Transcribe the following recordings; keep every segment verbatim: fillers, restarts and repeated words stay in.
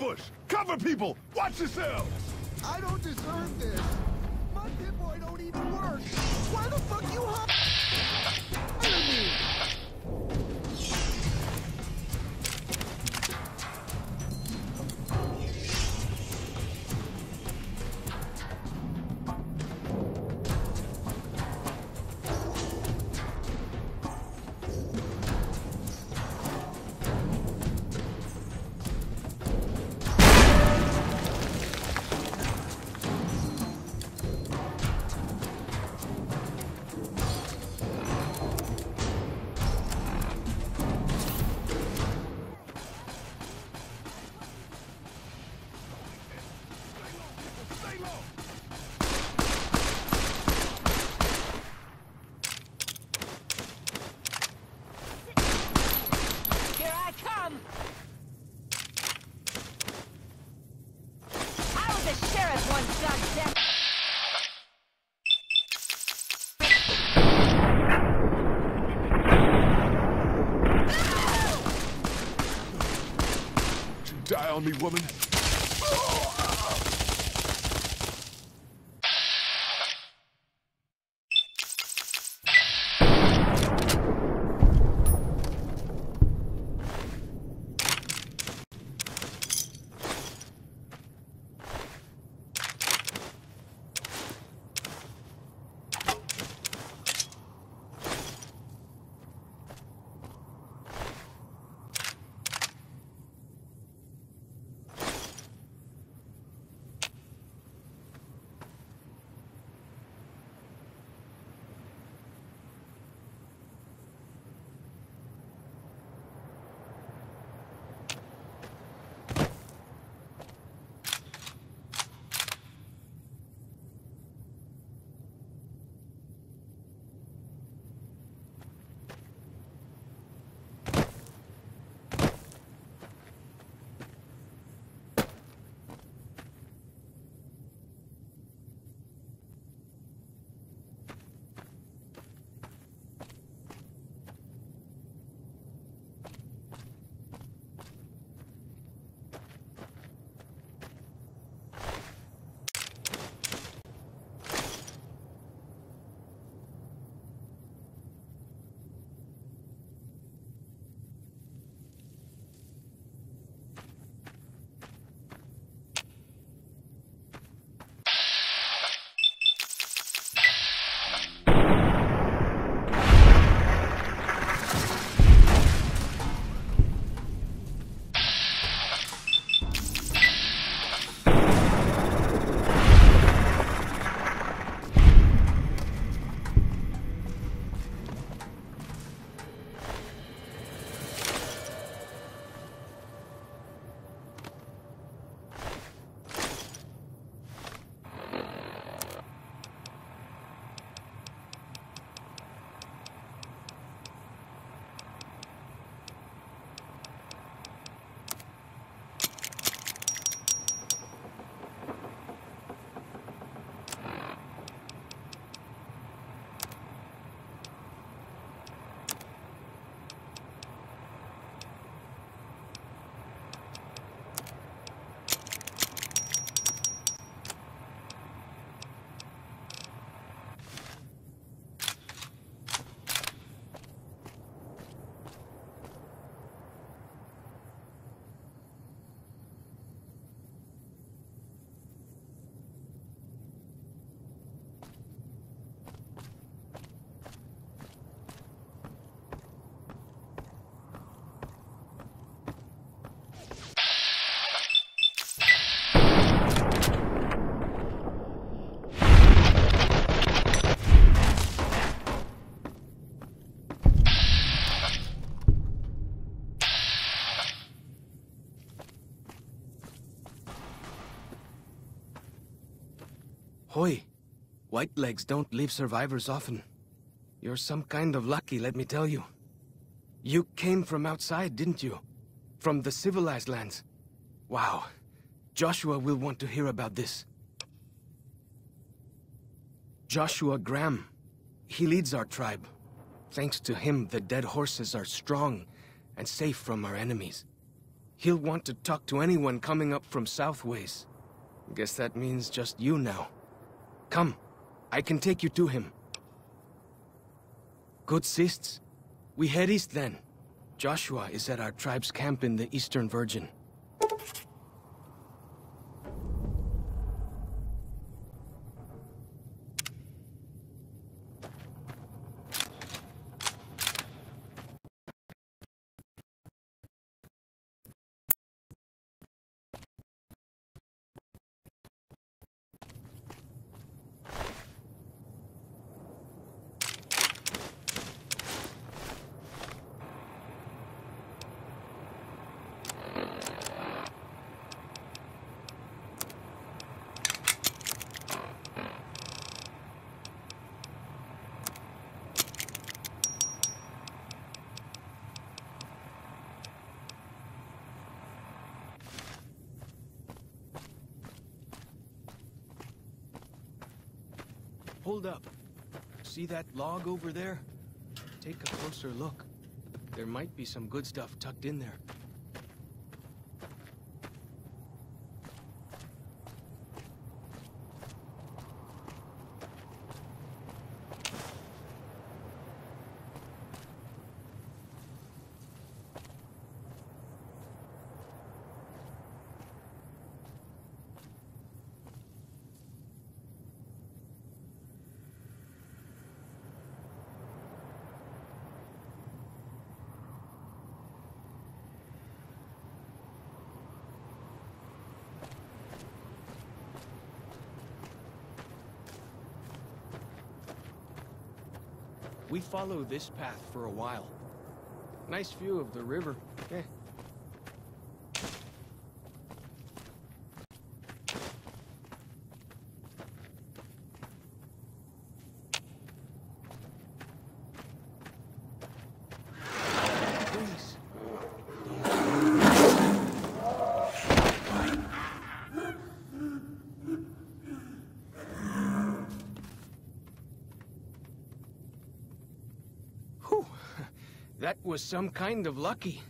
ambush! Cover people! Watch yourselves! I don't deserve this! My pinboy don't even work! Why the fuck you hide me? Me, woman. Oi, White Legs don't leave survivors often. You're some kind of lucky, let me tell you. You came from outside, didn't you? From the civilized lands. Wow. Joshua will want to hear about this. Joshua Graham. He leads our tribe. Thanks to him, the Dead Horses are strong and safe from our enemies. He'll want to talk to anyone coming up from Southways. Guess that means just you now. Come, I can take you to him. Good sists. We head east then. Joshua is at our tribe's camp in the Eastern Virgin. Hold up. See that log over there? Take a closer look. There might be some good stuff tucked in there. We follow this path for a while. Nice view of the river. Eh. Was some kind of lucky.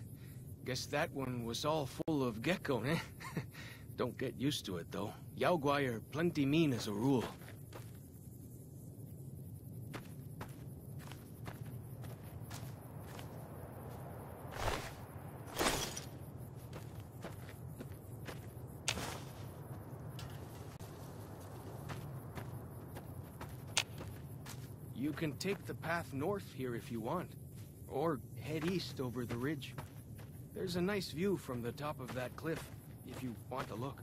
Guess that one was all full of gecko, eh? Don't get used to it though. Yao Guai are plenty mean as a rule. You can take the path north here if you want. Or head east over the ridge. There's a nice view from the top of that cliff, if you want to look.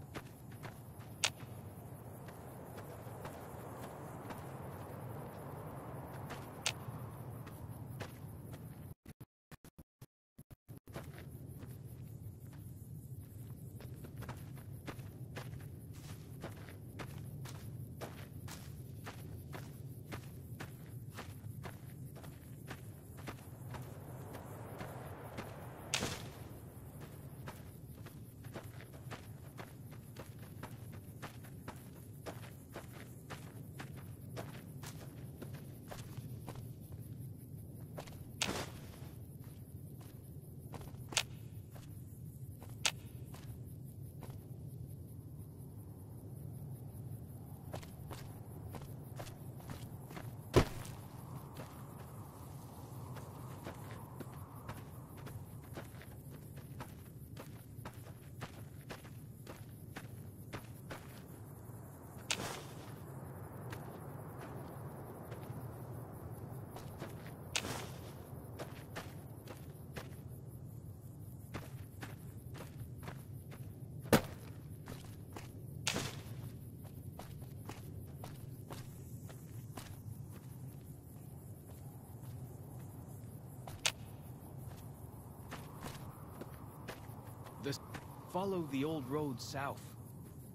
Follow the old road south.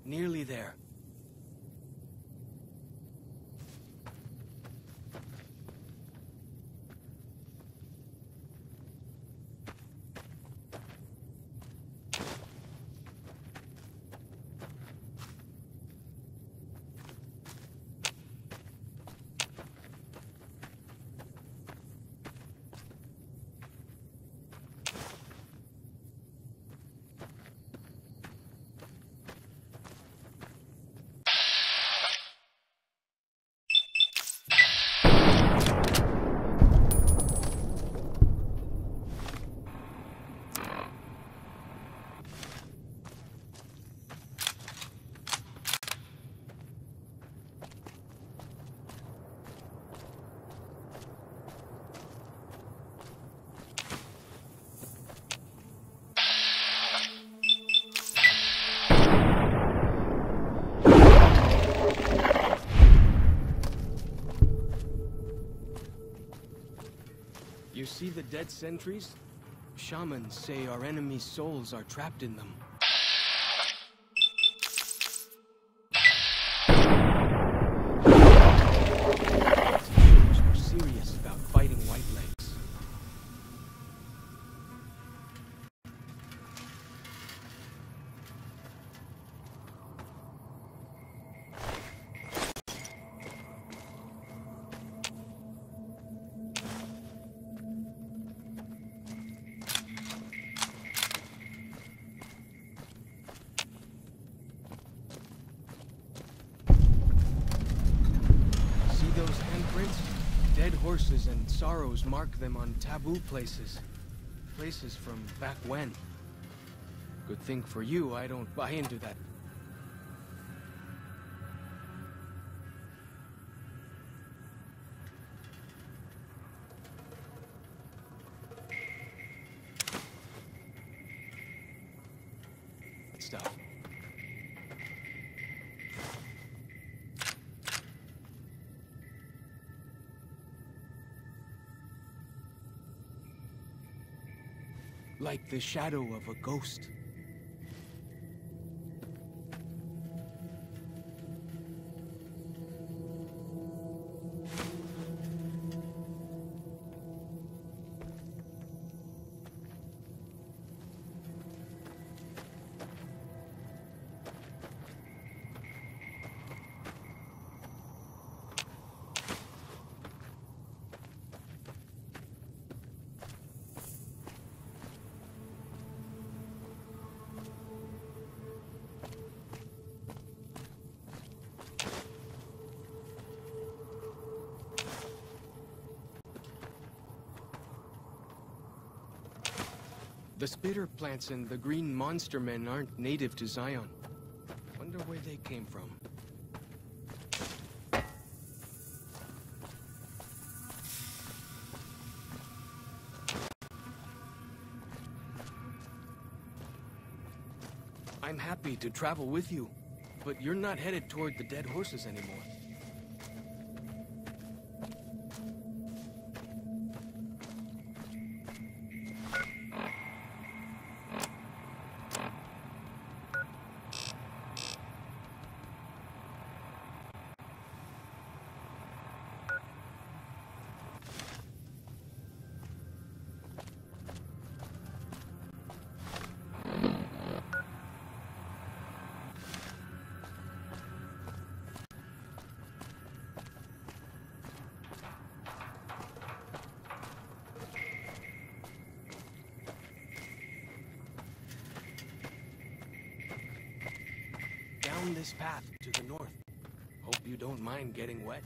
Nearly there. see the dead sentries? Shamans say our enemies' souls are trapped in them. We're serious about fighting White Legs. Horses and sorrows mark them on taboo places. Places from back when. Good thing for you, I don't buy into that. Like the shadow of a ghost. The spitter plants and the green monster men aren't native to Zion. Wonder where they came from. I'm happy to travel with you, but you're not headed toward the Dead Horses anymore. This path to the north. Hope you don't mind getting wet.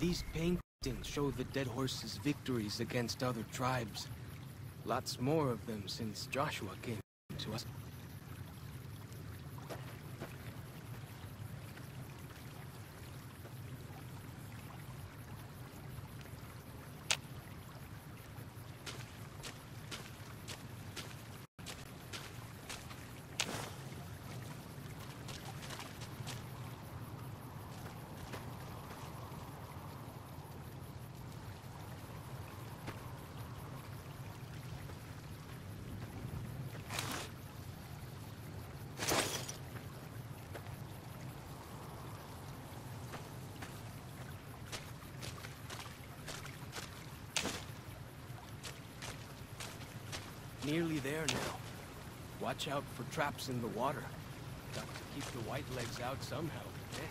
These paintings show the Dead Horses' victories against other tribes. Lots more of them since Joshua came to us. Nearly there now. Watch out for traps in the water. Got to keep the White Legs out somehow, eh?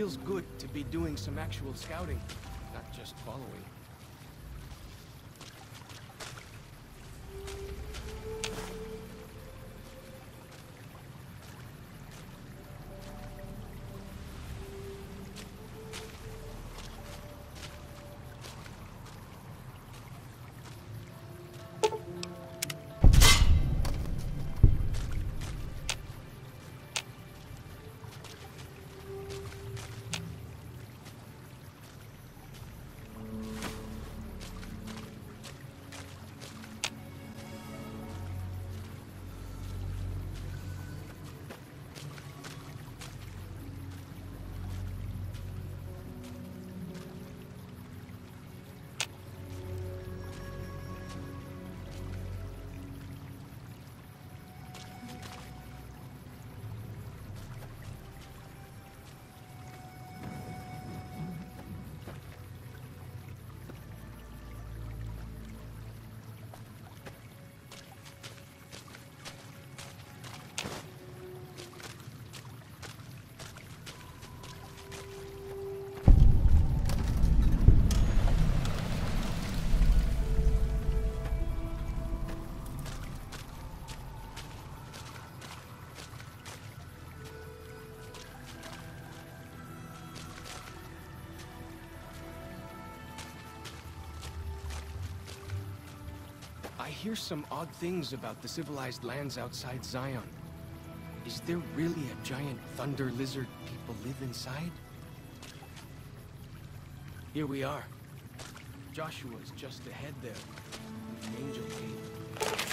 feels good to be doing some actual scouting, not just following. I hear some odd things about the civilized lands outside Zion. Is there really a giant thunder lizard people live inside? Here we are. Joshua's just ahead there. Angel Cave.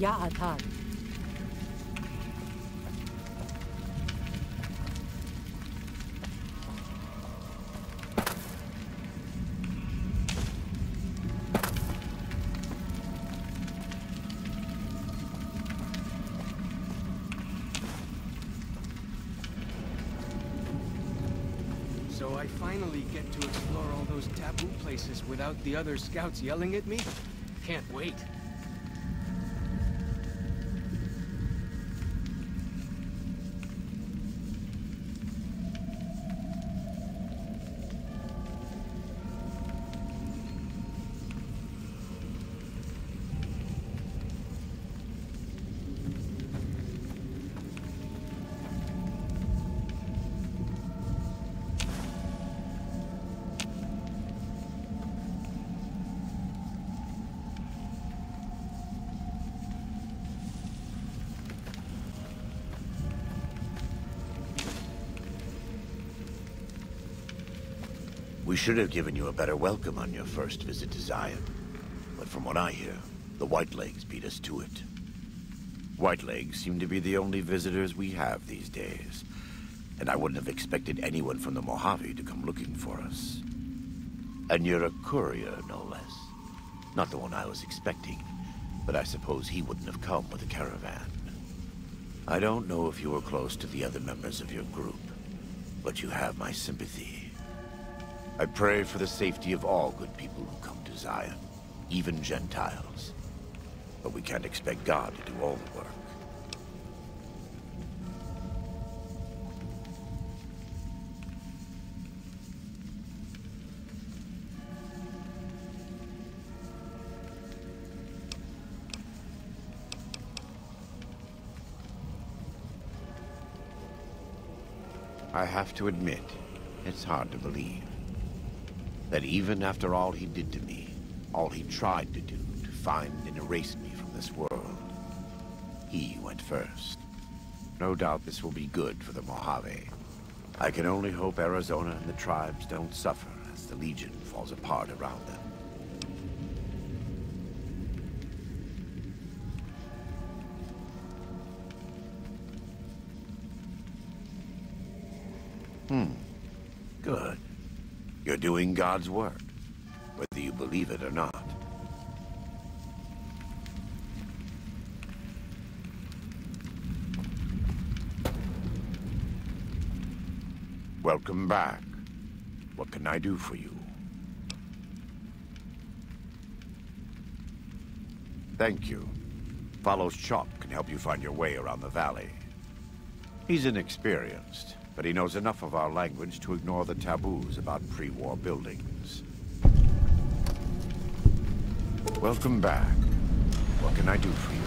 Ya Atan. So I finally get to explore all those taboo places without the other scouts yelling at me? Can't wait. We should have given you a better welcome on your first visit to Zion. But from what I hear, the White Legs beat us to it. White Legs seem to be the only visitors we have these days. And I wouldn't have expected anyone from the Mojave to come looking for us. And you're a courier, no less. Not the one I was expecting, but I suppose he wouldn't have come with a caravan. I don't know if you were close to the other members of your group, but you have my sympathy. I pray for the safety of all good people who come to Zion, even Gentiles. But we can't expect God to do all the work. I have to admit, it's hard to believe that even after all he did to me, all he tried to do to find and erase me from this world, he went first. No doubt this will be good for the Mojave. I can only hope Arizona and the tribes don't suffer as the Legion falls apart around them. Hmm. Good. You're doing God's work, whether you believe it or not. Welcome back. What can I do for you? Thank you. Follows Chomp can help you find your way around the valley. He's inexperienced, but he knows enough of our language to ignore the taboos about pre-war buildings. Welcome back. What can I do for you?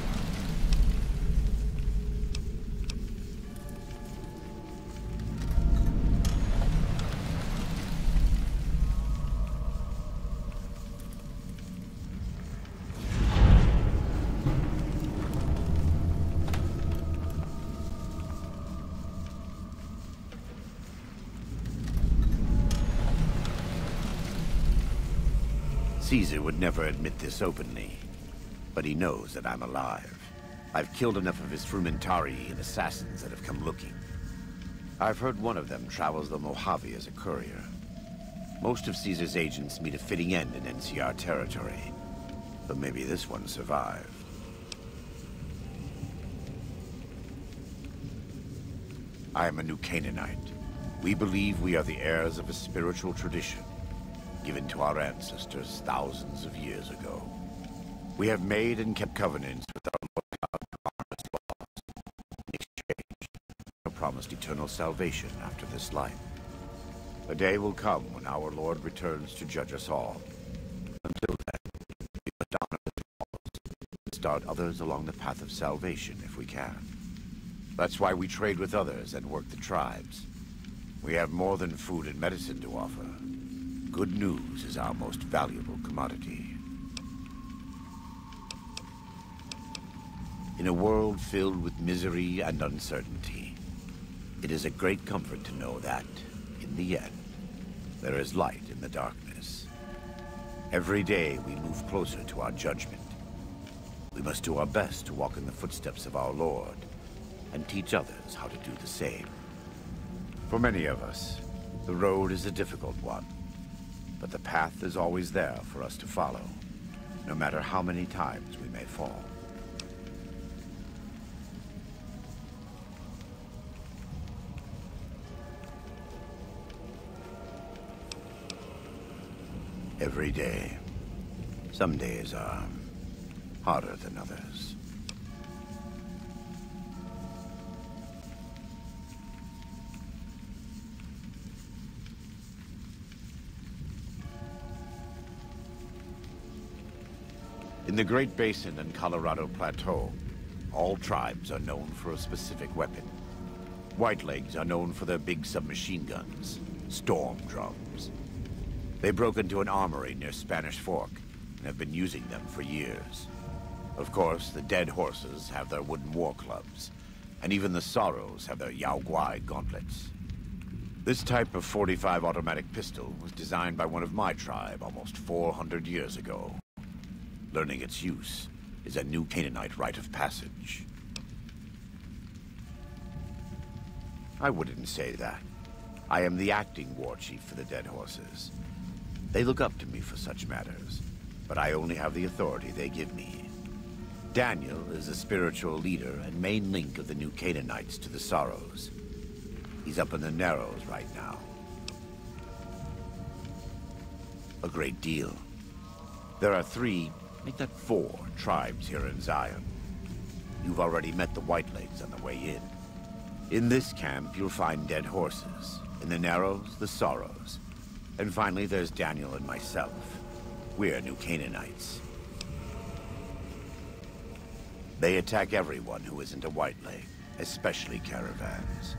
Caesar would never admit this openly, but he knows that I'm alive. I've killed enough of his frumentarii and assassins that have come looking. I've heard one of them travels the Mojave as a courier. Most of Caesar's agents meet a fitting end in N C R territory, but maybe this one survived. I am a New Canaanite. We believe we are the heirs of a spiritual tradition given to our ancestors thousands of years ago. We have made and kept covenants with our Lord God to promise laws. In exchange, we promised eternal salvation after this life. A day will come when our Lord returns to judge us all. Until then, we must honor the laws and start others along the path of salvation if we can. That's why we trade with others and work the tribes. We have more than food and medicine to offer. Good news is our most valuable commodity. In a world filled with misery and uncertainty, it is a great comfort to know that, in the end, there is light in the darkness. Every day we move closer to our judgment. We must do our best to walk in the footsteps of our Lord and teach others how to do the same. For many of us, the road is a difficult one. But the path is always there for us to follow, no matter how many times we may fall. Every day. Some days are harder than others. In the Great Basin and Colorado Plateau, all tribes are known for a specific weapon. White Legs are known for their big submachine guns, storm drums. They broke into an armory near Spanish Fork and have been using them for years. Of course, the Dead Horses have their wooden war clubs, and even the Sorrows have their Yao Guai gauntlets. This type of forty-five automatic pistol was designed by one of my tribe almost four hundred years ago. Learning its use is a New Canaanite rite of passage. I wouldn't say that. I am the acting war chief for the Dead Horses. They look up to me for such matters, but I only have the authority they give me. Daniel is a spiritual leader and main link of the New Canaanites to the Sorrows. He's up in the Narrows right now. A great deal. There are three, make that four, tribes here in Zion. You've already met the White Legs on the way in. In this camp, you'll find Dead Horses. In the Narrows, the Sorrows. And finally, there's Daniel and myself. We're New Canaanites. They attack everyone who isn't a White Leg, especially caravans.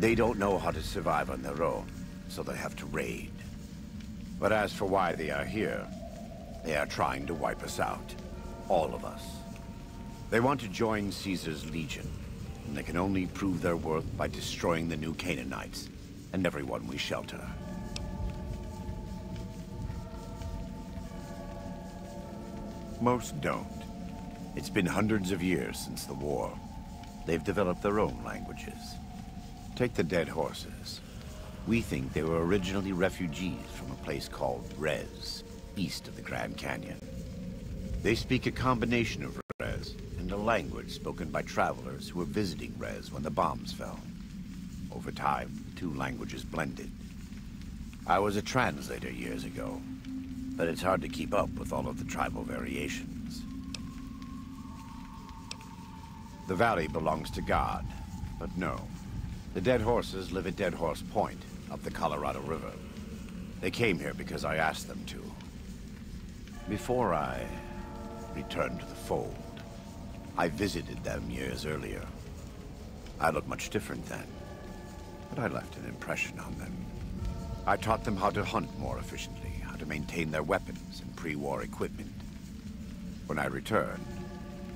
They don't know how to survive on their own, so they have to raid. But as for why they are here, they are trying to wipe us out. All of us. They want to join Caesar's Legion, and they can only prove their worth by destroying the New Canaanites and everyone we shelter. Most don't. It's been hundreds of years since the war. They've developed their own languages. Take the Dead Horses. We think they were originally refugees from a place called Rez, east of the Grand Canyon. They speak a combination of Rez and a language spoken by travelers who were visiting Rez when the bombs fell. Over time, the two languages blended. I was a translator years ago, but it's hard to keep up with all of the tribal variations. The valley belongs to God, but no. The Dead Horses live at Dead Horse Point, up the Colorado River. They came here because I asked them to. Before I returned to the fold, I visited them years earlier. I looked much different then, but I left an impression on them. I taught them how to hunt more efficiently, how to maintain their weapons and pre-war equipment. When I returned,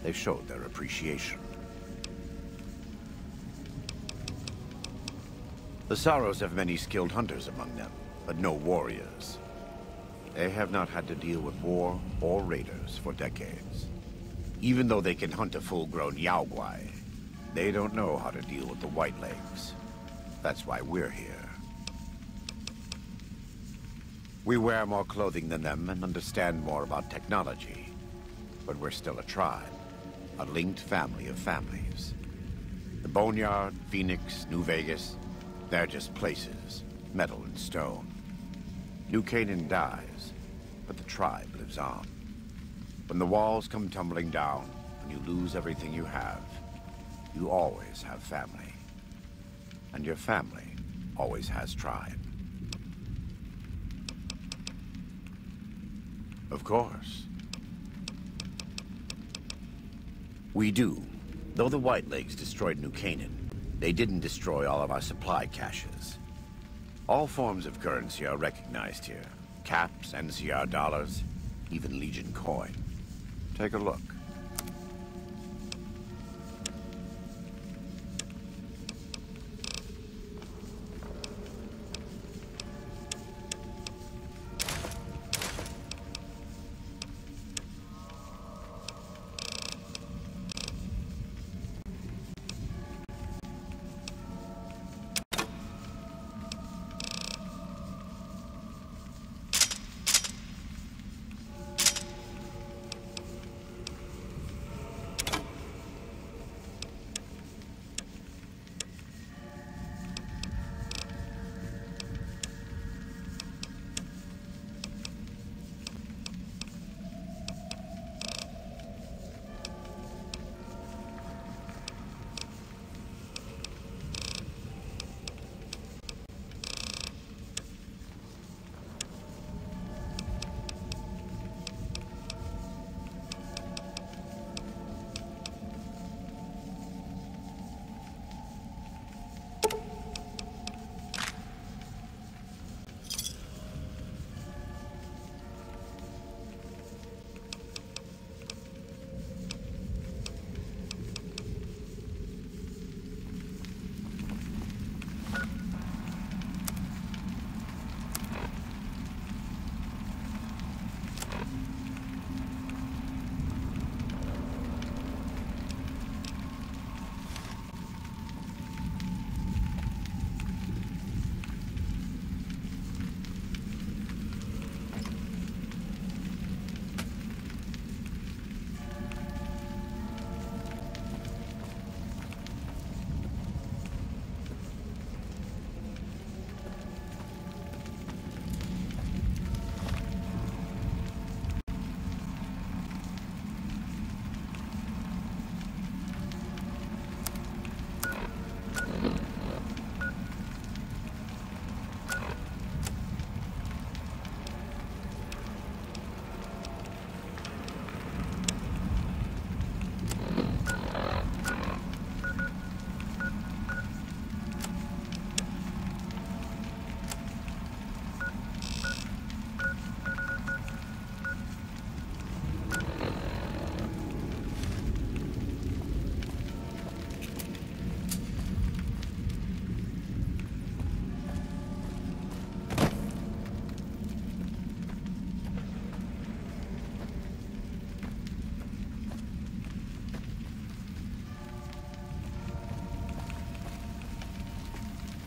they showed their appreciation. The Sorrows have many skilled hunters among them, but no warriors. They have not had to deal with war or raiders for decades. Even though they can hunt a full-grown Yao Guai, they don't know how to deal with the White Legs. That's why we're here. We wear more clothing than them and understand more about technology, but we're still a tribe, a linked family of families. The Boneyard, Phoenix, New Vegas, they're just places, metal and stone. New Canaan dies, but the tribe lives on. When the walls come tumbling down, and you lose everything you have, you always have family. And your family always has tribe. Of course. We do. Though the White Legs destroyed New Canaan, they didn't destroy all of our supply caches. All forms of currency are recognized here. Caps, N C R dollars, even Legion coin. Take a look.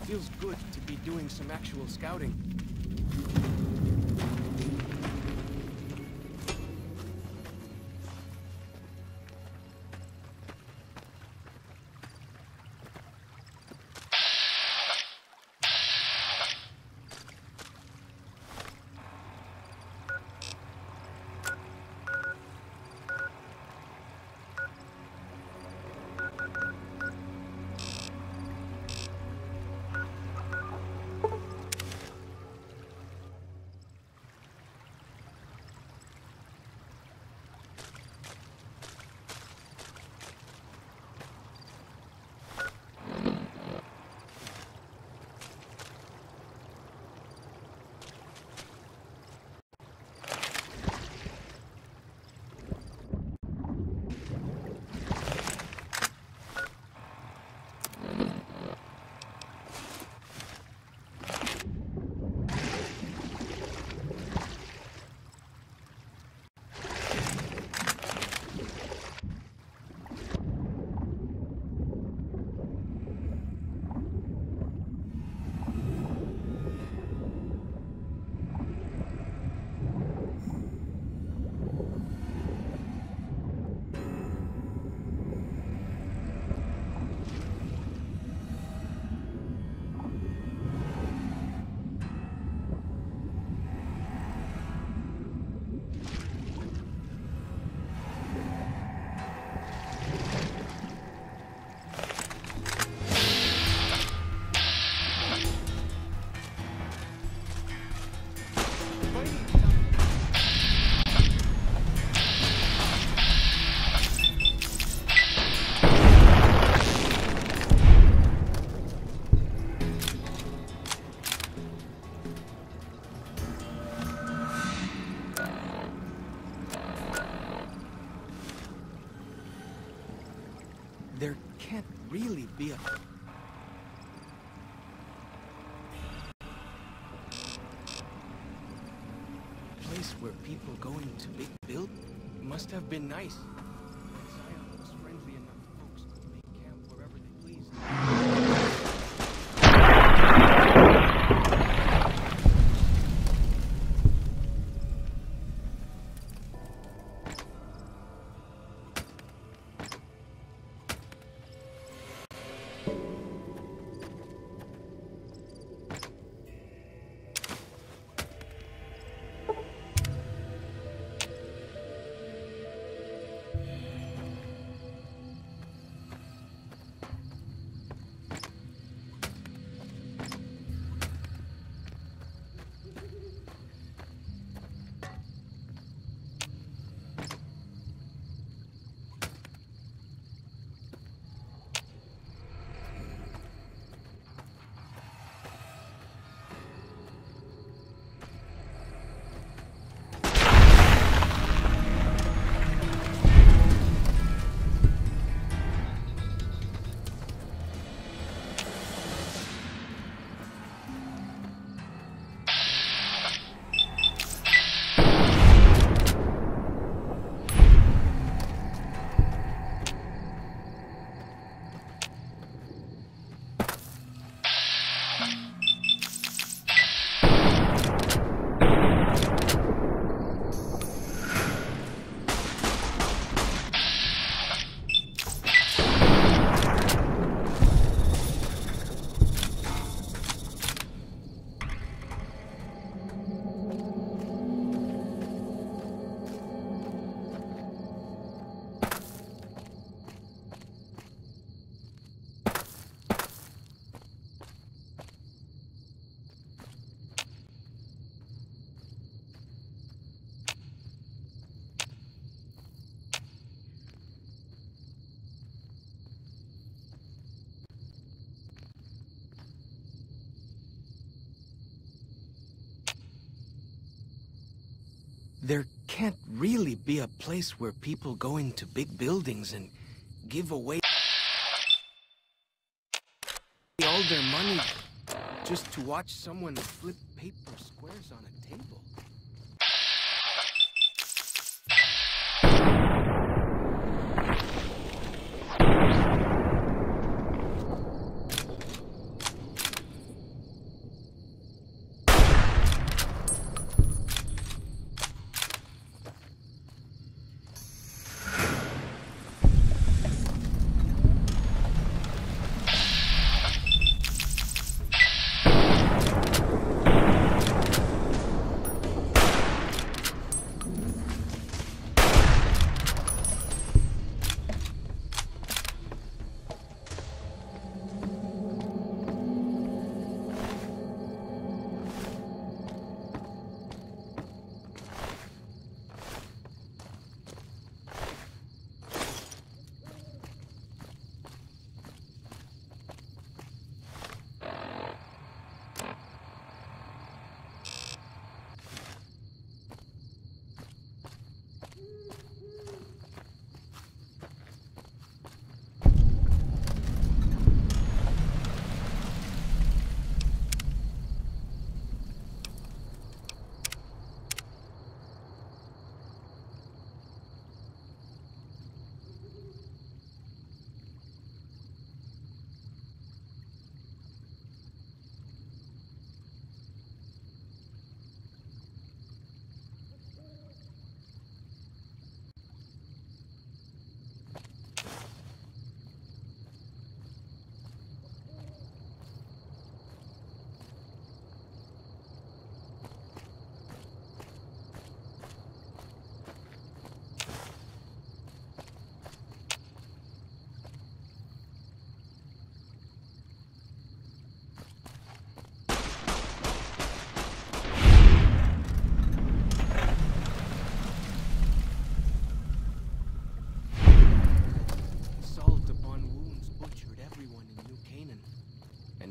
Feels good to be doing some actual scouting. Really be a... place where people going to big build must have been nice. Zion was friendly enough folks to make camp wherever they pleased. There can't really be a place where people go into big buildings and give away all their money just to watch someone flip paper squares on a table.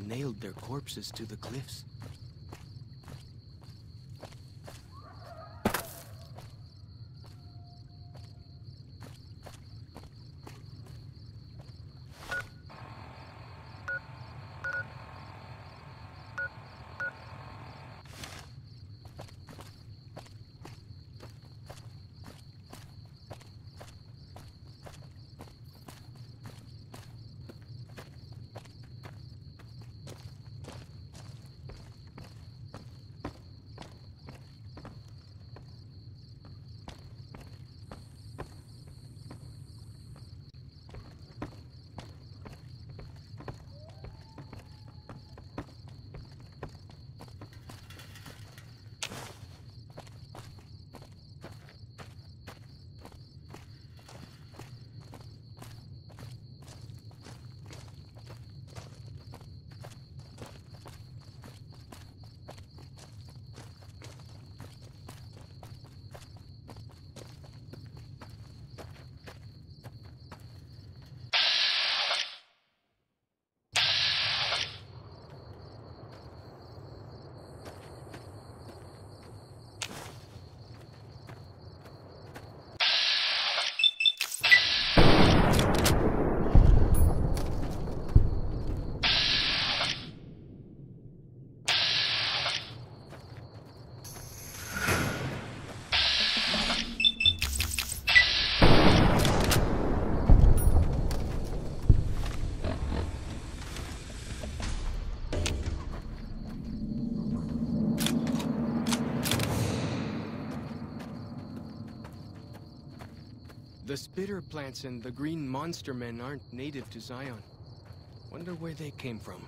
nailed their corpses to the cliffs. The spitter plants and the green monster men aren't native to Zion. Wonder where they came from.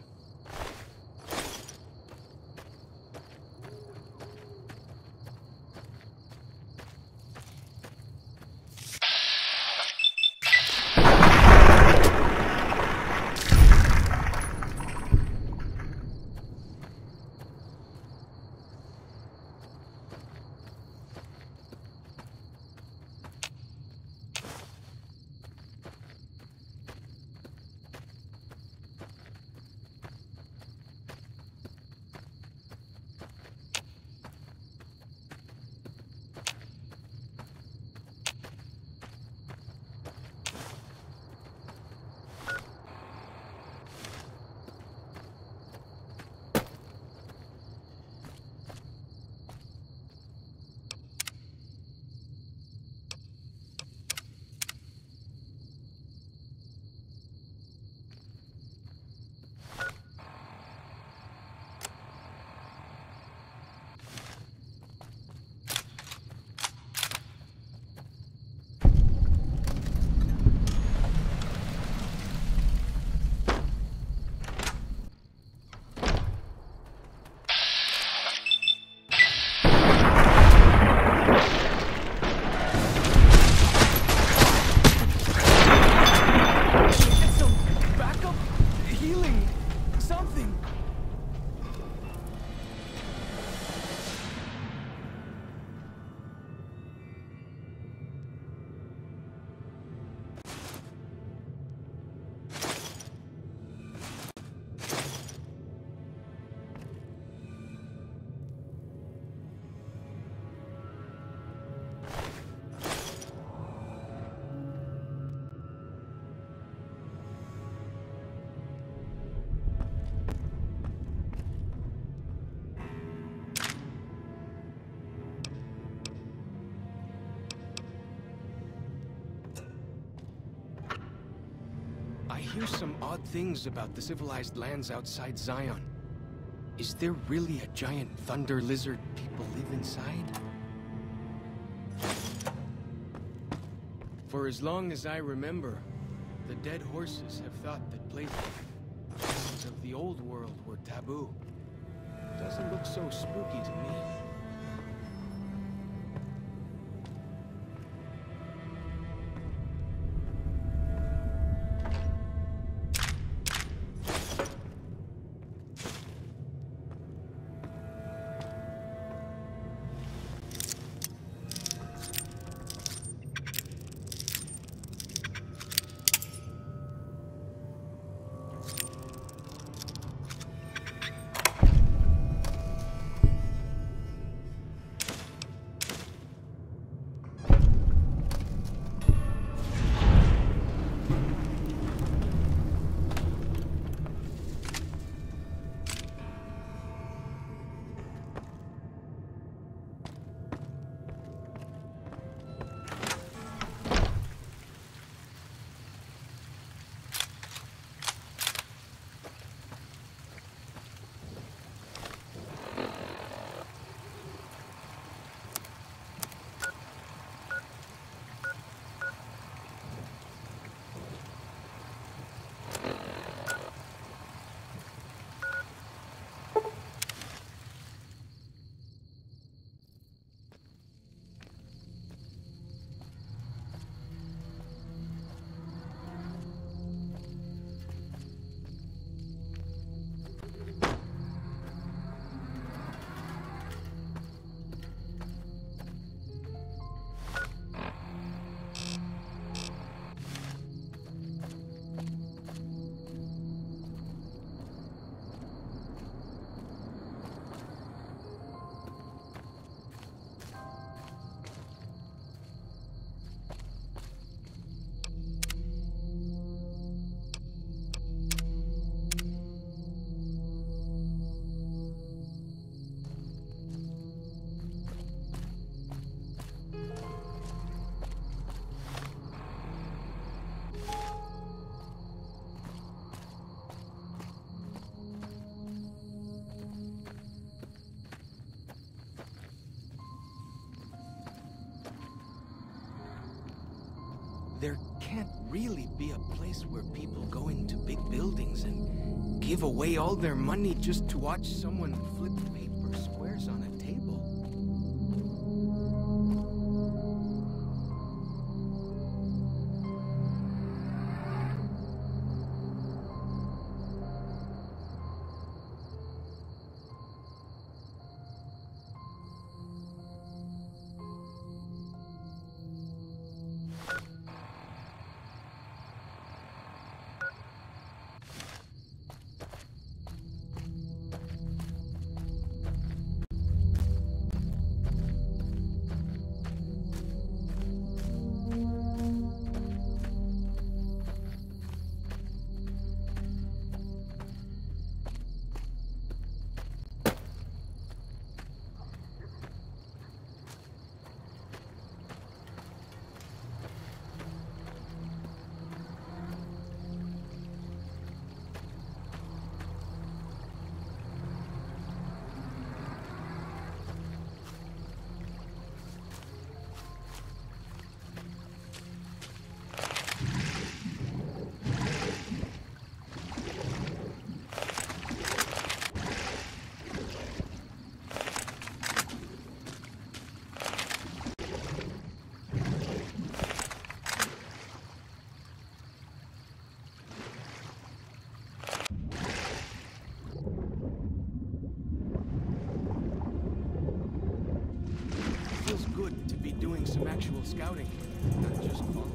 Here's some odd things about the civilized lands outside Zion. Is there really a giant thunder lizard people live inside? For as long as I remember, the Dead Horses have thought that places of the old world were taboo. Doesn't look so spooky to me. There can't really be a place where people go into big buildings and give away all their money just to watch someone flip paper squares on a table. Some actual scouting, not just following.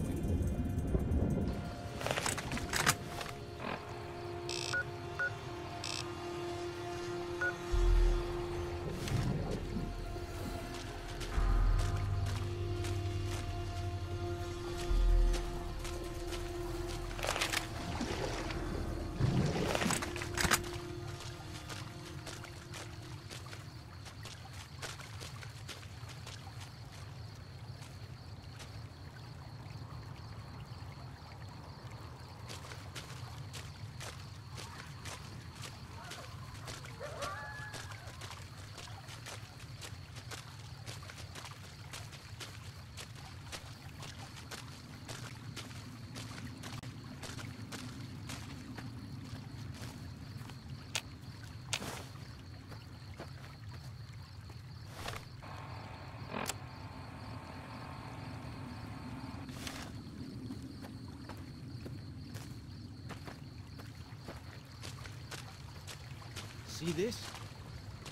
See this?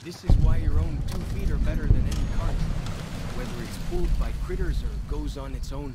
This is why your own two feet are better than any cart, whether it's pulled by critters or goes on its own.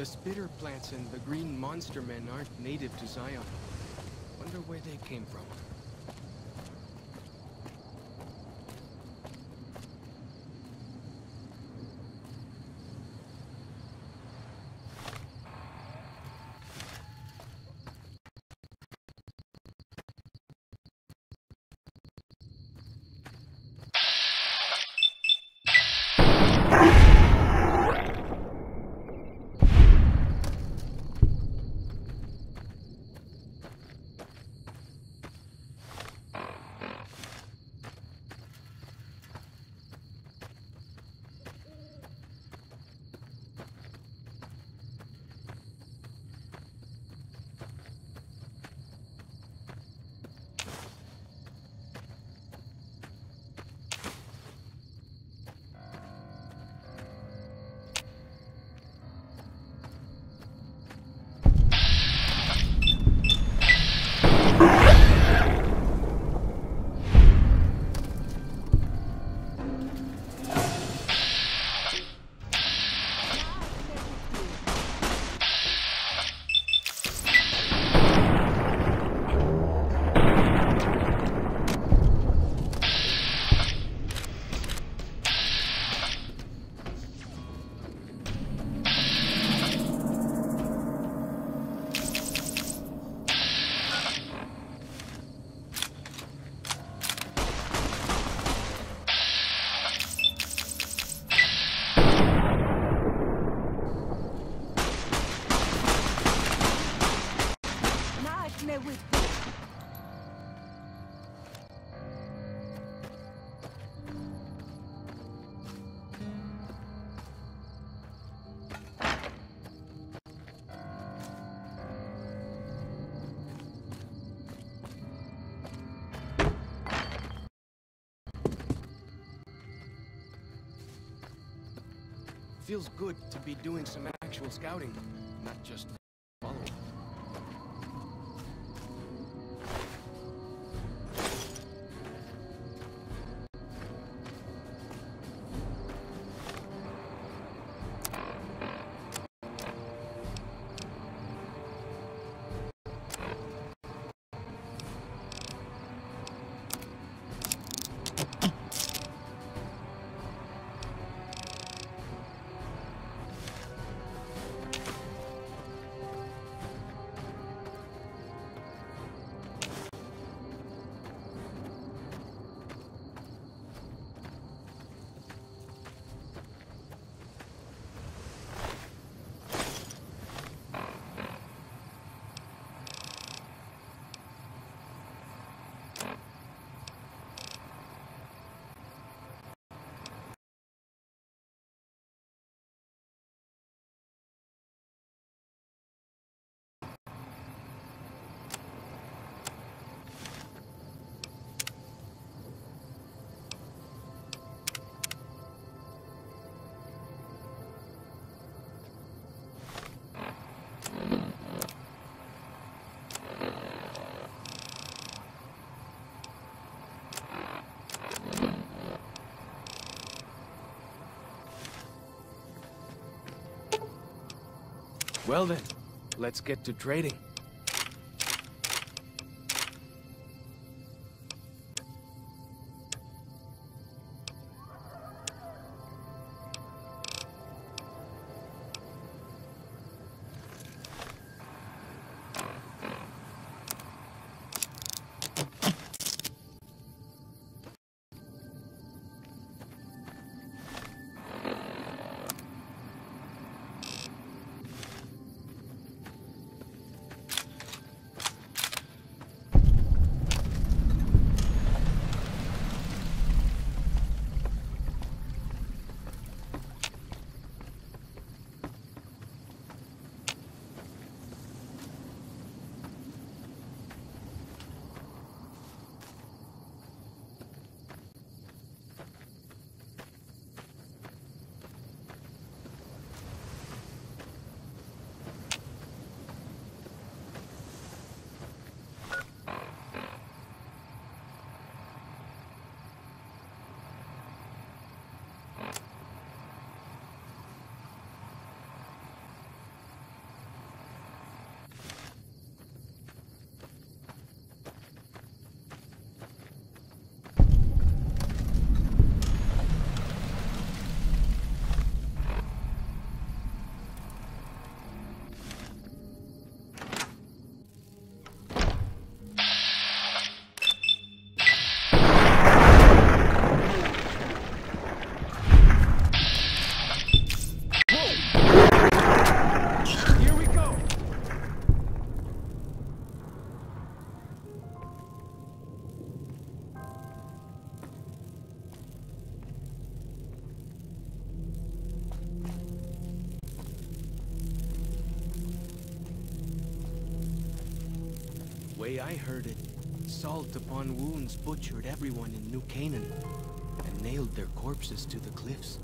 The spitter plants and the green monster men aren't native to Zion. Wonder where they came from. Feels good to be doing some actual scouting, not just following. Well then, let's get to trading. way I heard it, Salt-Upon-Wounds butchered everyone in New Canaan and nailed their corpses to the cliffs.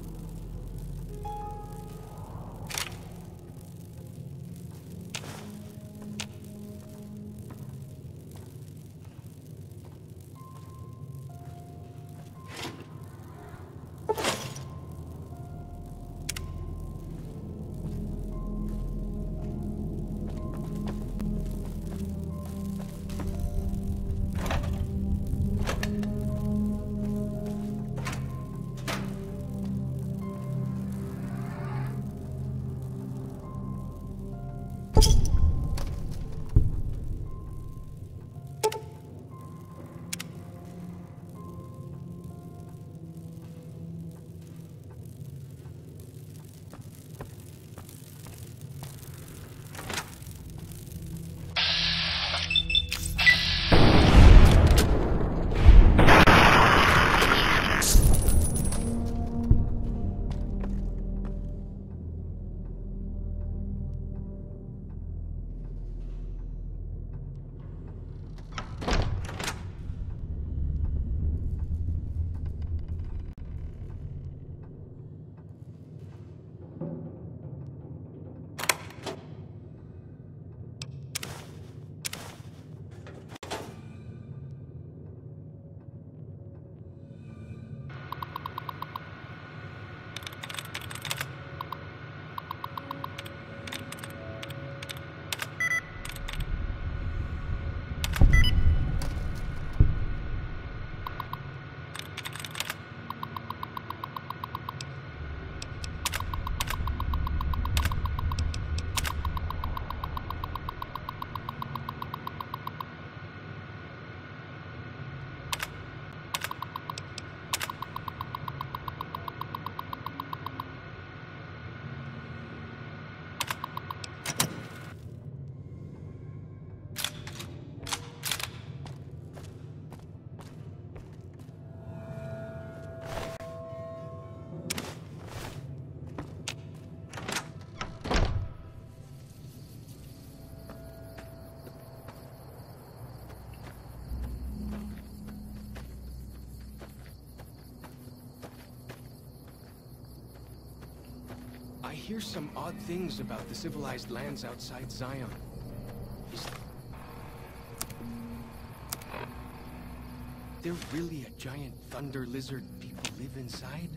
I hear some odd things about the civilized lands outside Zion. Is there really a giant thunder lizard people live inside?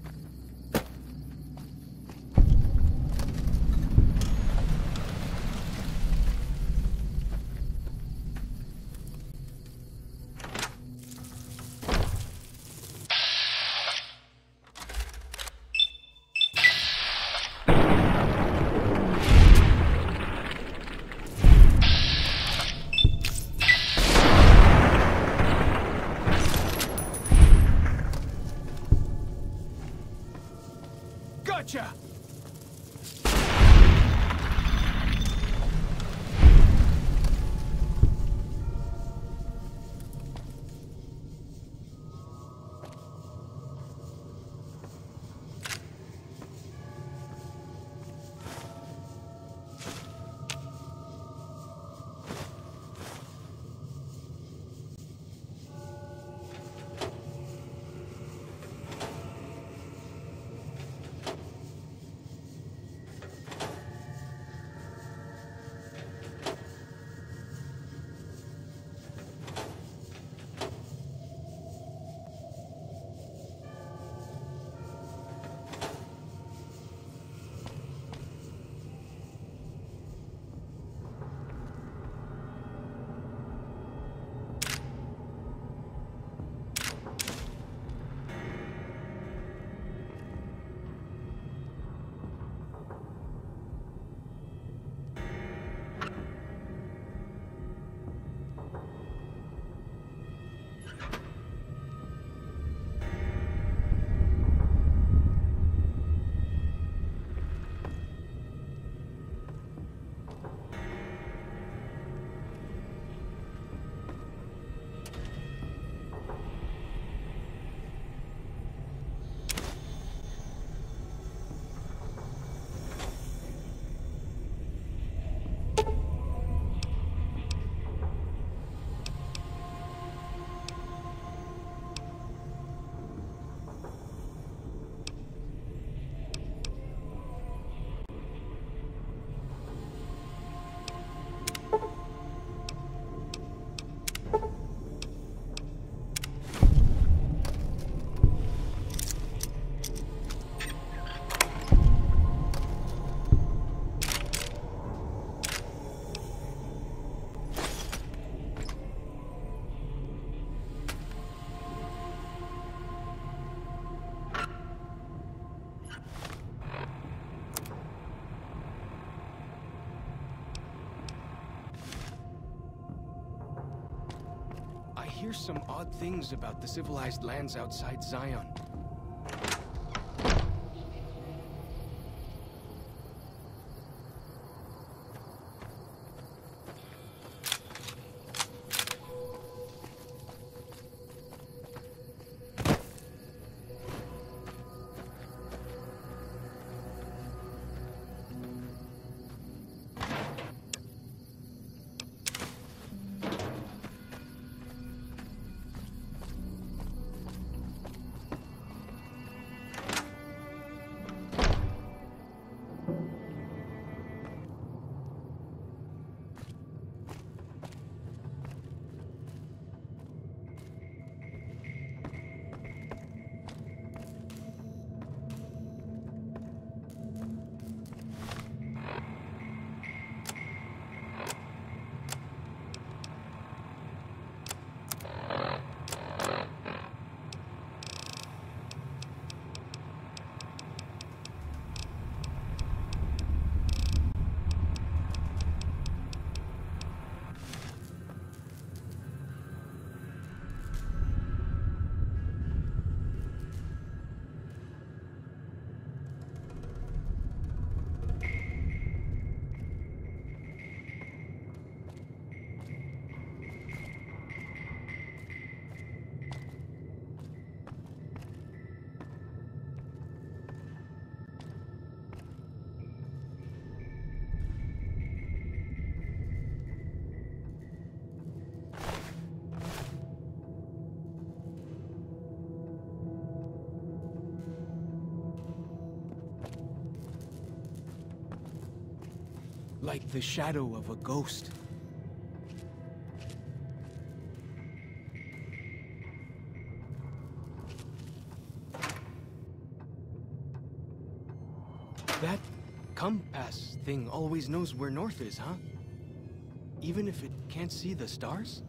hear some odd things about the civilized lands outside Zion. Like the shadow of a ghost. That compass thing always knows where north is, huh? Even if it can't see the stars?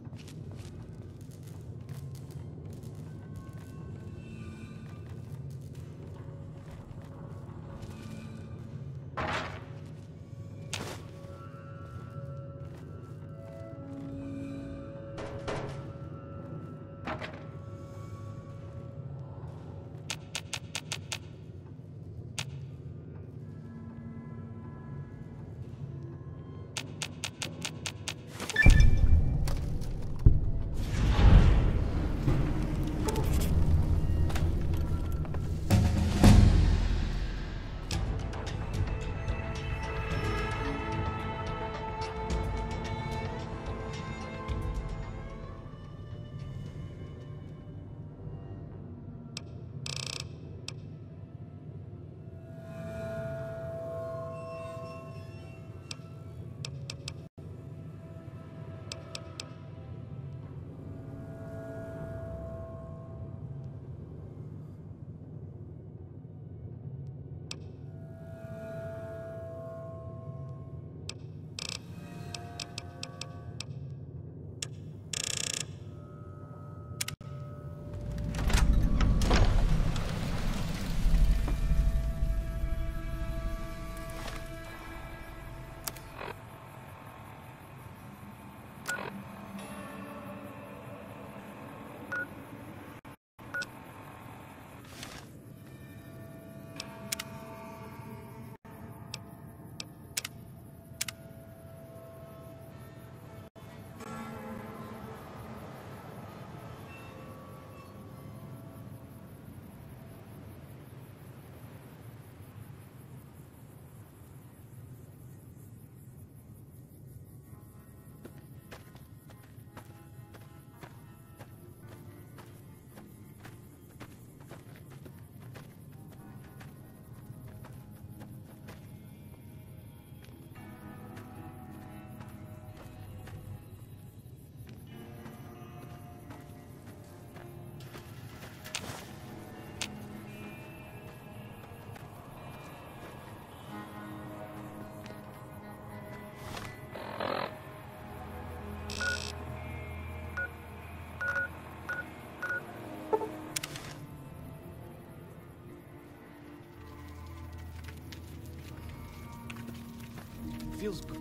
Feels good.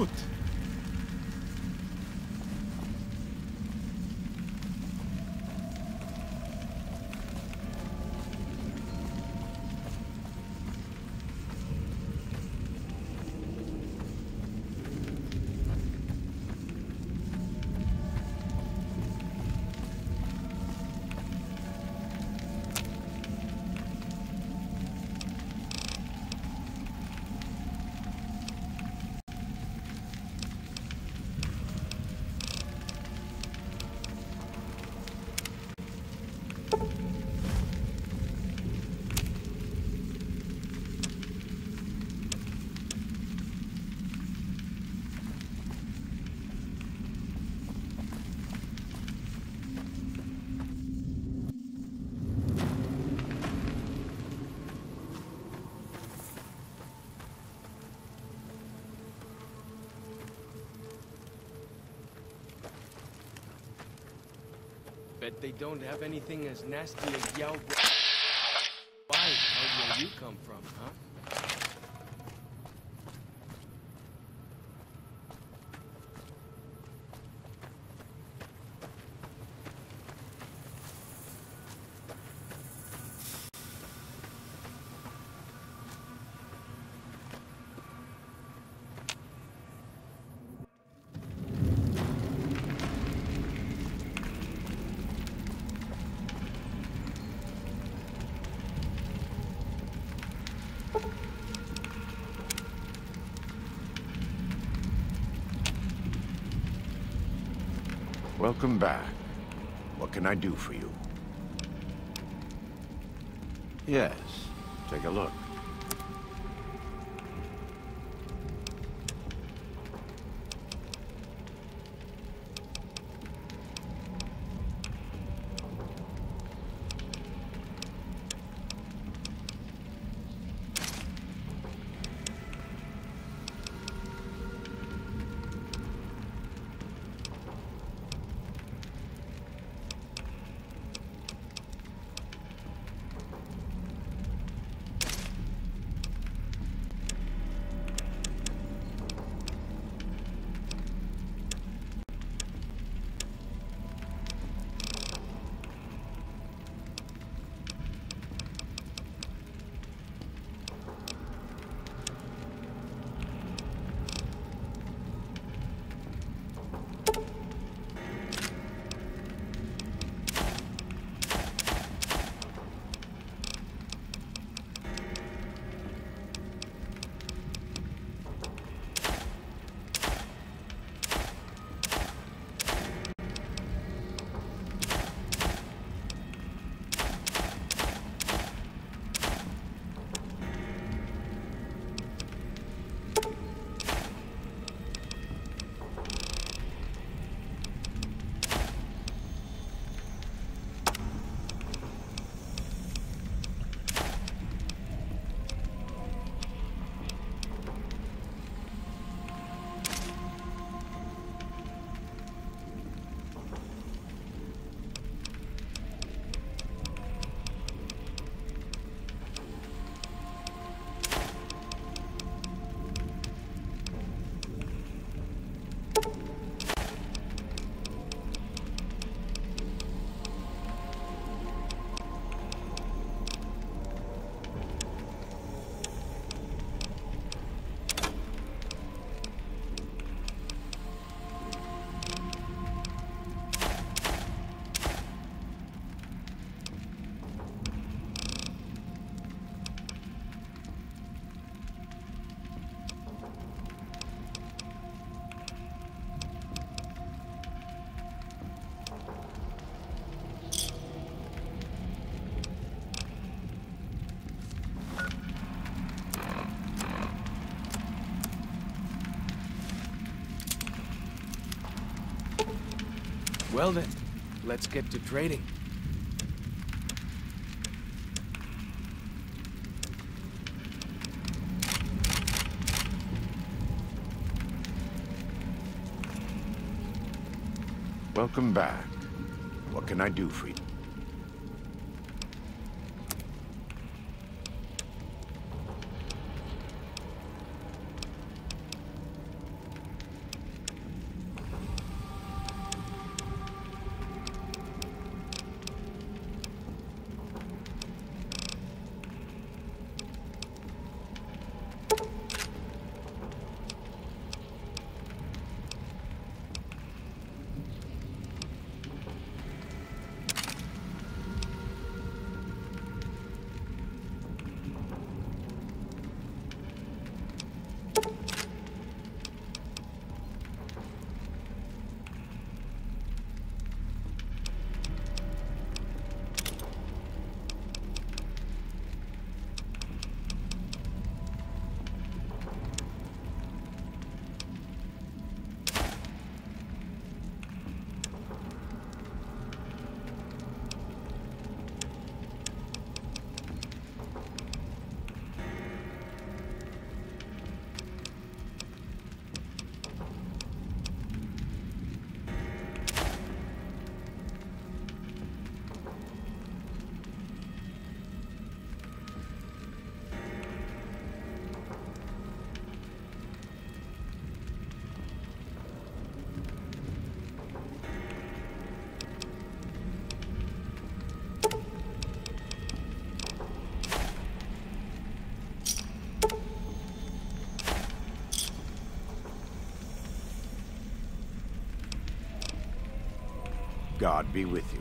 good. Bet they don't have anything as nasty as Yao Guai. Why? How do you come from, huh? Welcome back. What can I do for you? Yes, take a look. Well then, let's get to trading. Welcome back. What can I do for you? God be with you.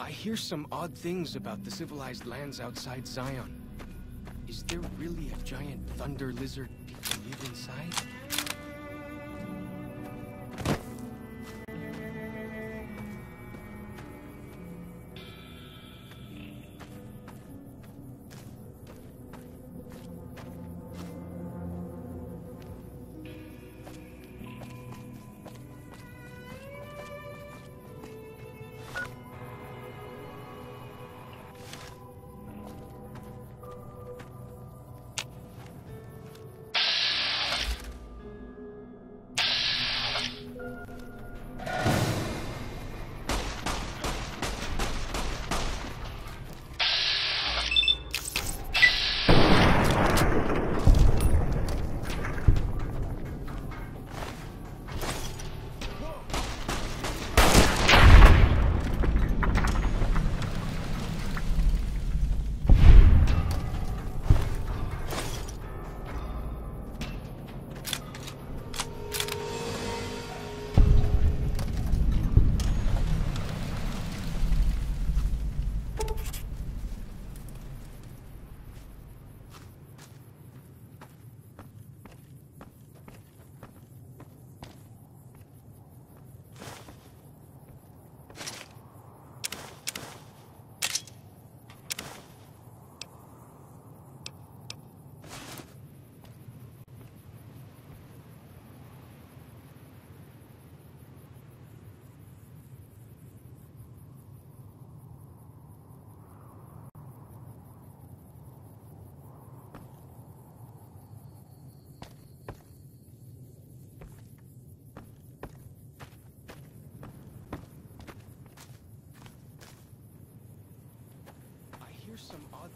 I hear some odd things about the civilized lands outside Zion. Is there really a giant thunder lizard people live inside?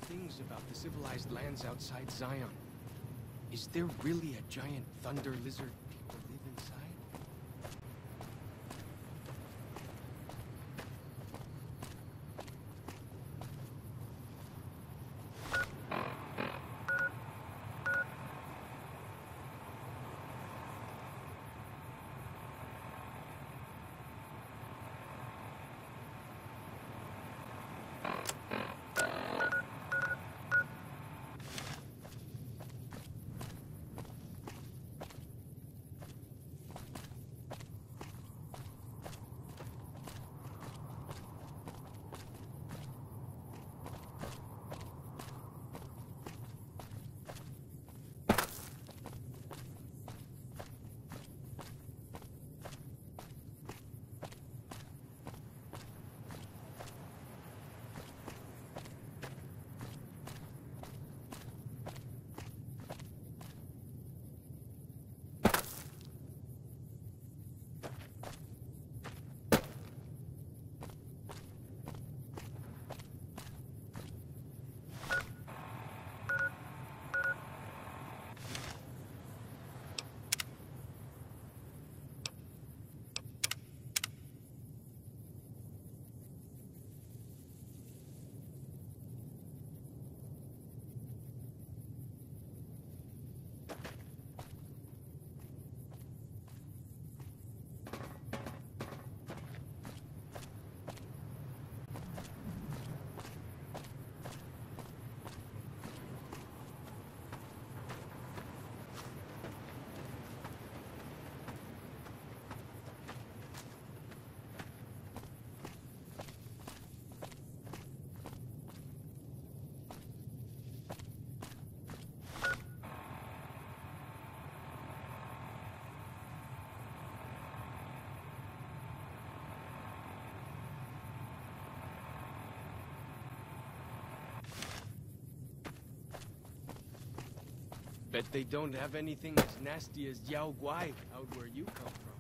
Things about the civilized lands outside Zion. Is there really a giant thunder lizard people live inside? Bet they don't have anything as nasty as Yao Guai out where you come from.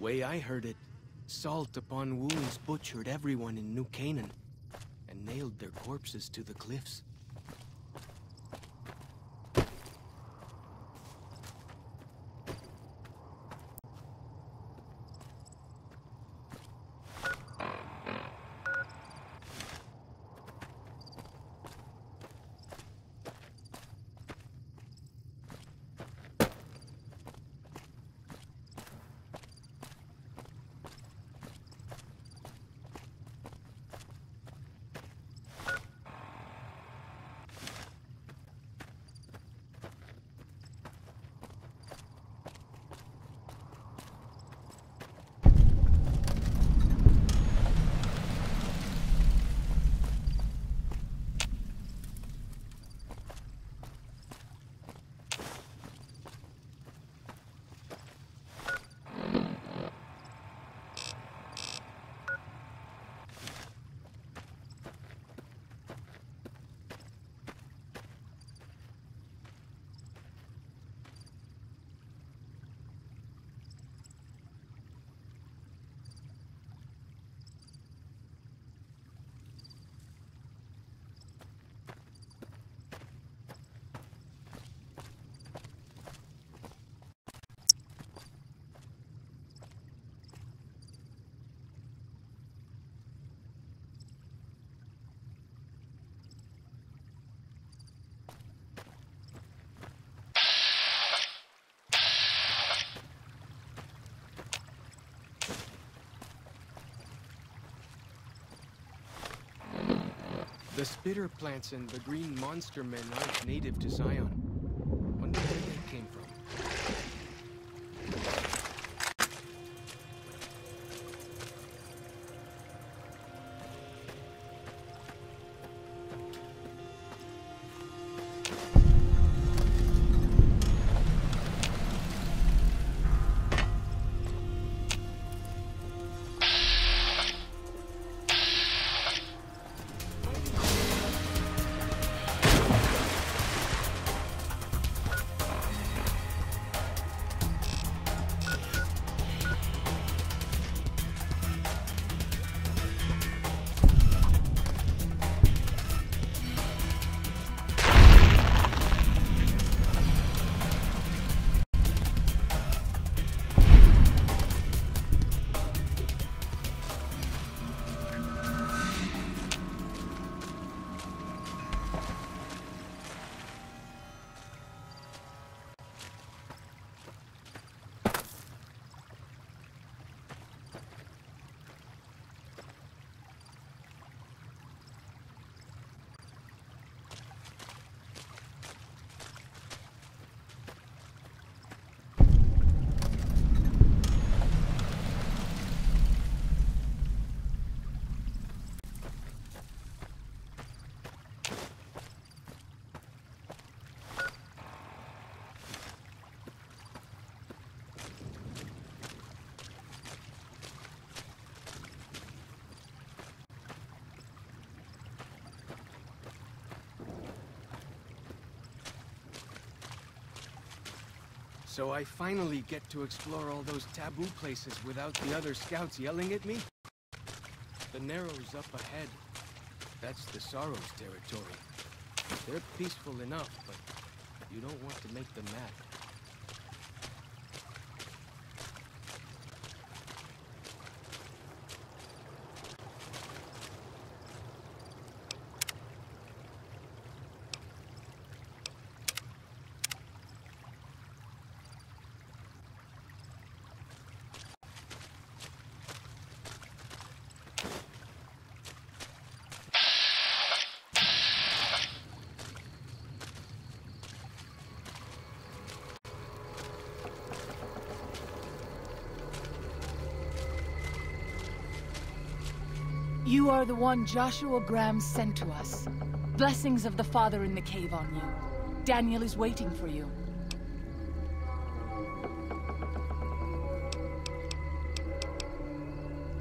Way I heard it, Salt-Upon-Wounds butchered everyone in New Canaan and nailed their corpses to the cliffs. The spitter plants and the green monster men aren't native to Zion. Wonder where they came from. So I finally get to explore all those taboo places without the other scouts yelling at me? The Narrows up ahead. That's the Sorrows territory. They're peaceful enough, but you don't want to make them mad. You are the one Joshua Graham sent to us. Blessings of the Father in the cave on you. Daniel is waiting for you.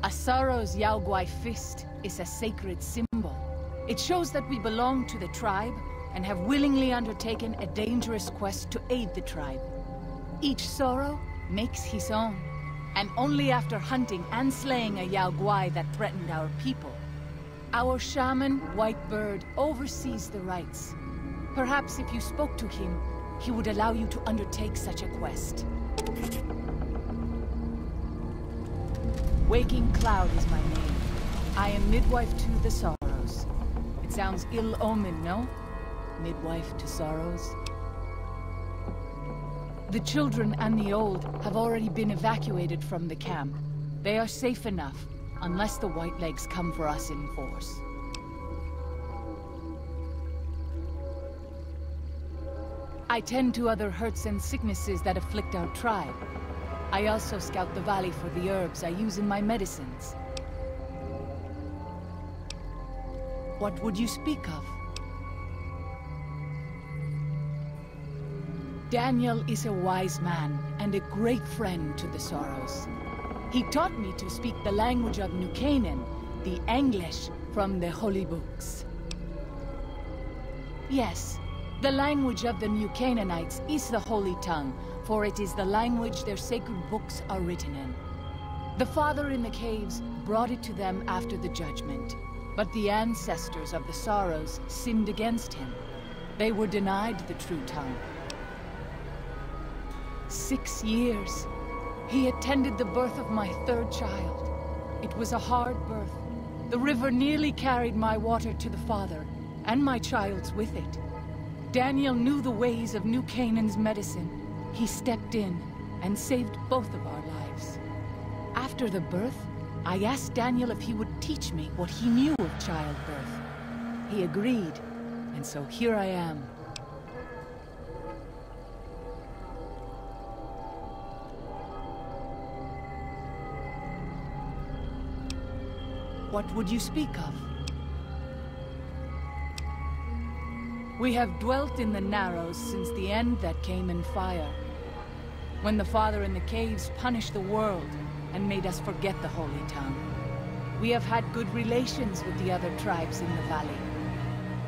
Asaro's Yao Guai fist is a sacred symbol. It shows that we belong to the tribe and have willingly undertaken a dangerous quest to aid the tribe. Each sorrow makes his own. And only after hunting and slaying a Yao Guai that threatened our people. Our shaman, White Bird, oversees the rites. Perhaps if you spoke to him, he would allow you to undertake such a quest. Waking Cloud is my name. I am midwife to the Sorrows. It sounds ill omen, no? Midwife to Sorrows? The children and the old have already been evacuated from the camp. They are safe enough, unless the White Legs come for us in force. I tend to other hurts and sicknesses that afflict our tribe. I also scout the valley for the herbs I use in my medicines. What would you speak of? Daniel is a wise man, and a great friend to the Sorrows. He taught me to speak the language of New Canaan, the English from the Holy Books. Yes, the language of the New Canaanites is the Holy Tongue, for it is the language their sacred books are written in. The Father in the caves brought it to them after the judgment, but the ancestors of the Sorrows sinned against him. They were denied the true tongue. Six years. He attended the birth of my third child. It was a hard birth. The river nearly carried my water to the father, and my child's with it. Daniel knew the ways of New Canaan's medicine. He stepped in and saved both of our lives. After the birth, I asked Daniel if he would teach me what he knew of childbirth. He agreed, and so here I am. What would you speak of? We have dwelt in the Narrows since the end that came in fire. When the Father in the caves punished the world and made us forget the Holy Tongue. We have had good relations with the other tribes in the valley.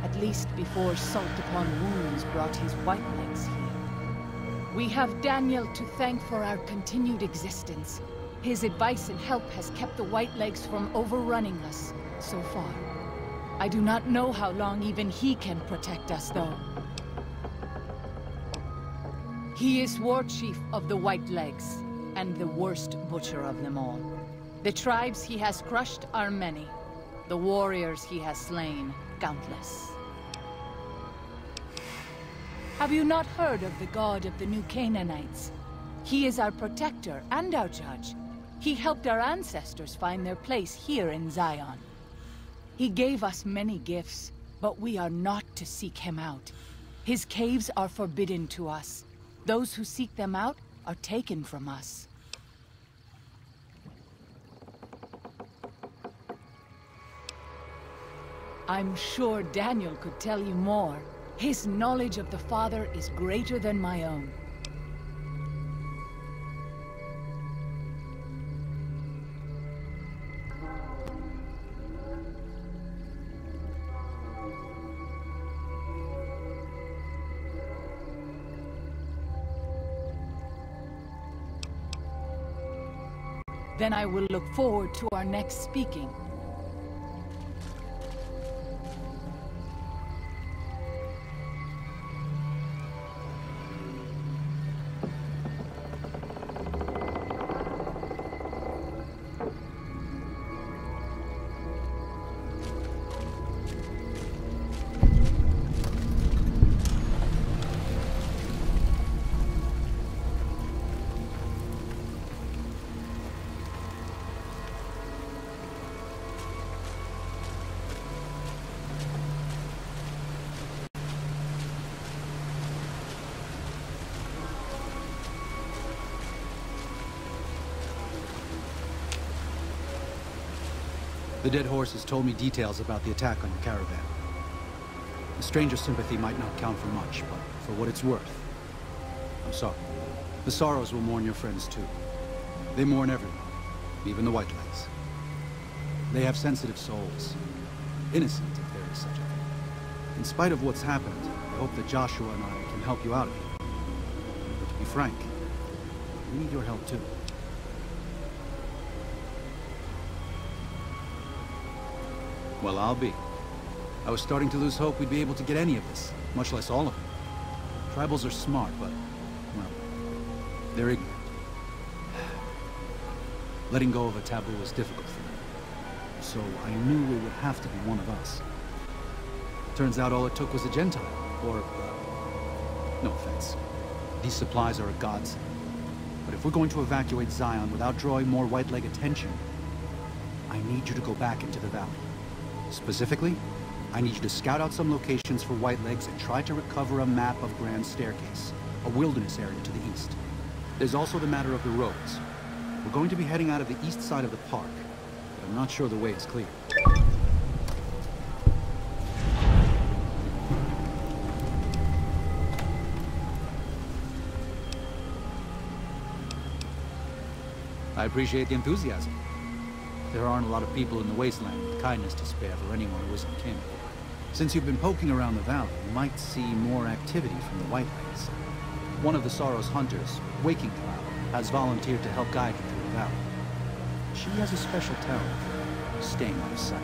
At least before Salt-Upon-Wounds brought his White Legs here. We have Daniel to thank for our continued existence. His advice and help has kept the White Legs from overrunning us, so far. I do not know how long even he can protect us, though. He is war chief of the White Legs, and the worst butcher of them all. The tribes he has crushed are many. The warriors he has slain, countless. Have you not heard of the God of the New Canaanites? He is our protector and our judge. He helped our ancestors find their place here in Zion. He gave us many gifts, but we are not to seek him out. His caves are forbidden to us. Those who seek them out are taken from us. I'm sure Daniel could tell you more. His knowledge of the Father is greater than my own. Then I will look forward to our next speaking. The Dead Horses told me details about the attack on your caravan. The stranger sympathy might not count for much, but for what it's worth, I'm sorry. The Sorrows will mourn your friends too. They mourn everyone, even the White Legs. They have sensitive souls, innocent if there is such a thing. In spite of what's happened, I hope that Joshua and I can help you out of here. But to be frank, we need your help too. Well, I'll be. I was starting to lose hope we'd be able to get any of this, much less all of it. Tribals are smart, but, well, they're ignorant. Letting go of a taboo was difficult for me, so I knew it would have to be one of us. Turns out all it took was a Gentile, or, uh, no offense. These supplies are a godsend. But if we're going to evacuate Zion without drawing more White Leg attention, I need you to go back into the valley. Specifically, I need you to scout out some locations for White Legs and try to recover a map of Grand Staircase, a wilderness area to the east. There's also the matter of the roads. We're going to be heading out of the east side of the park, but I'm not sure the way is clear. I appreciate the enthusiasm. There aren't a lot of people in the wasteland with kindness to spare for anyone who isn't kin. Since you've been poking around the valley, you might see more activity from the White Legs. One of the Sorrows hunters, Waking Cloud, has volunteered to help guide you through the valley. She has a special talent for staying out of sight.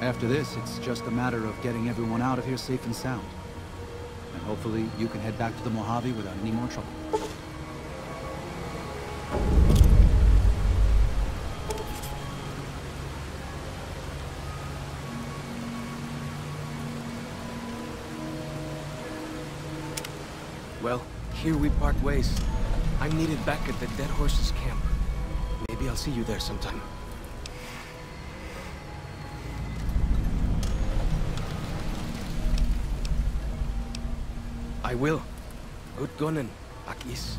After this, it's just a matter of getting everyone out of here safe and sound. And hopefully, you can head back to the Mojave without any more trouble. Well, here we part ways. I'm needed back at the Dead Horses camp. Maybe I'll see you there sometime. I will. Gut gonnen, Akis.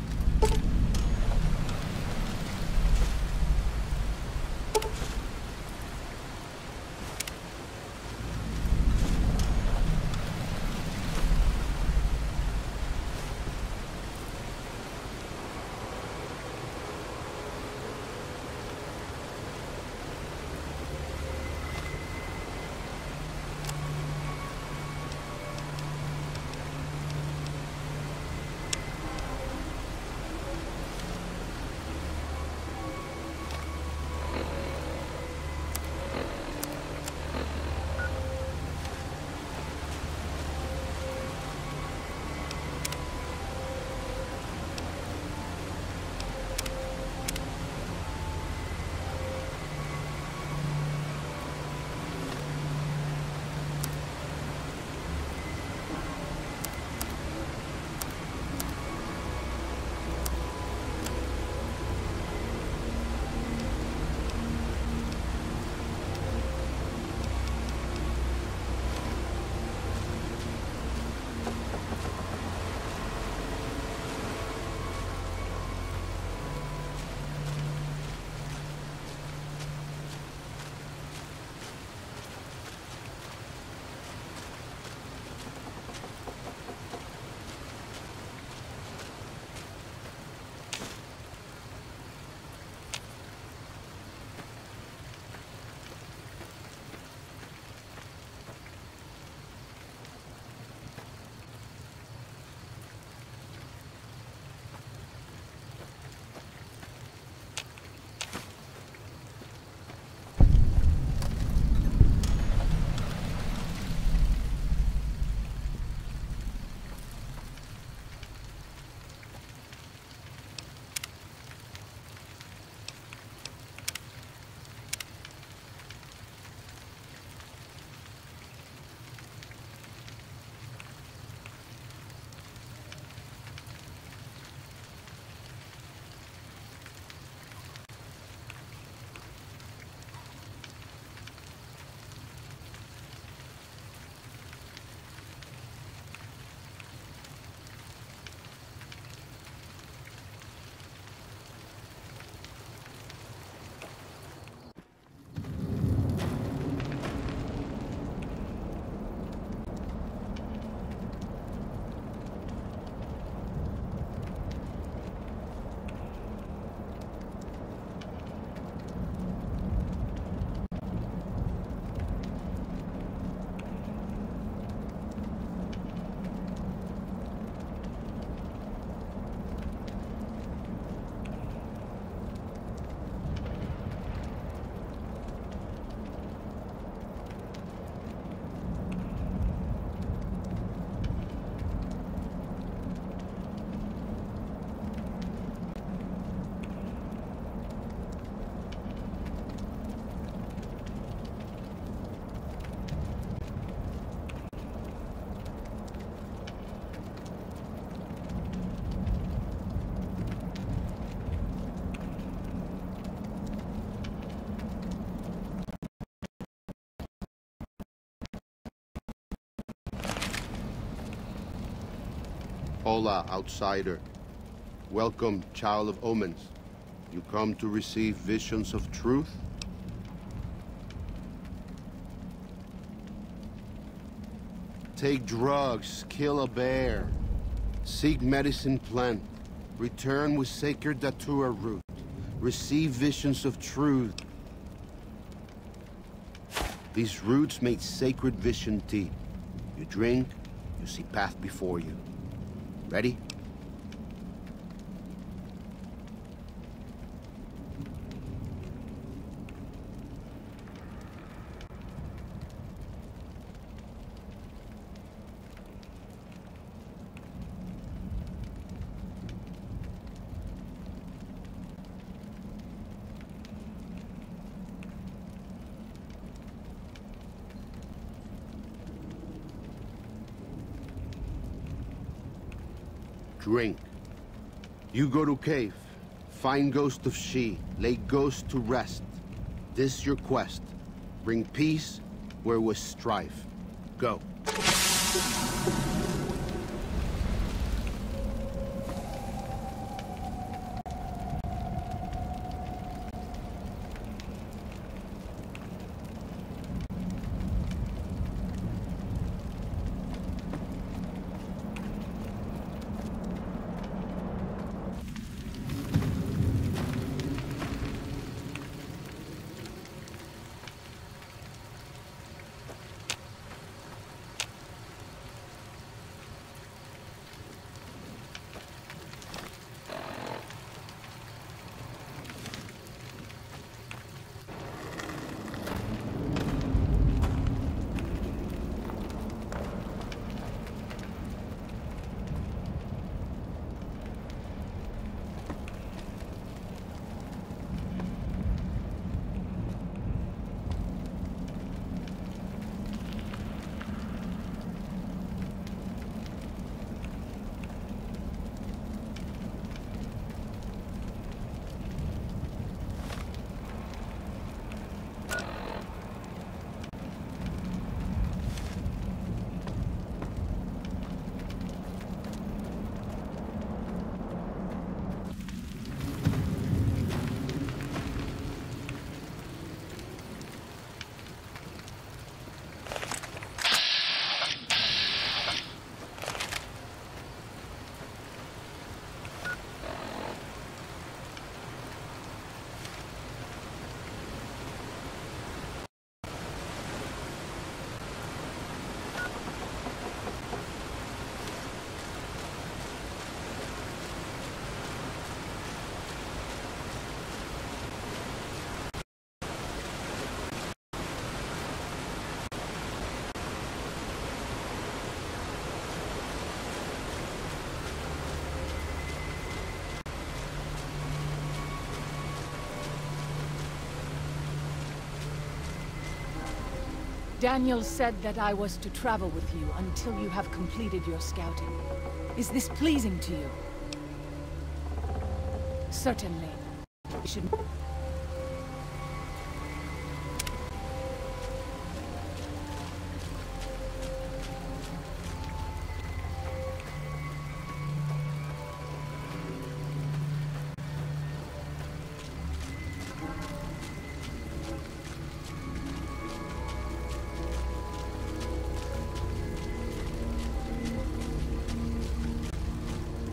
Hola, outsider. Welcome, child of omens. You come to receive visions of truth? Take drugs, kill a bear. Seek medicine plant. Return with sacred datura root. Receive visions of truth. These roots make sacred vision tea. You drink, you see path before you. Ready? Drink. You go to cave, find Ghost of She, lay ghost to rest. This your quest. Bring peace where was strife. Go. Daniel said that I was to travel with you until you have completed your scouting. Is this pleasing to you? Certainly. You should...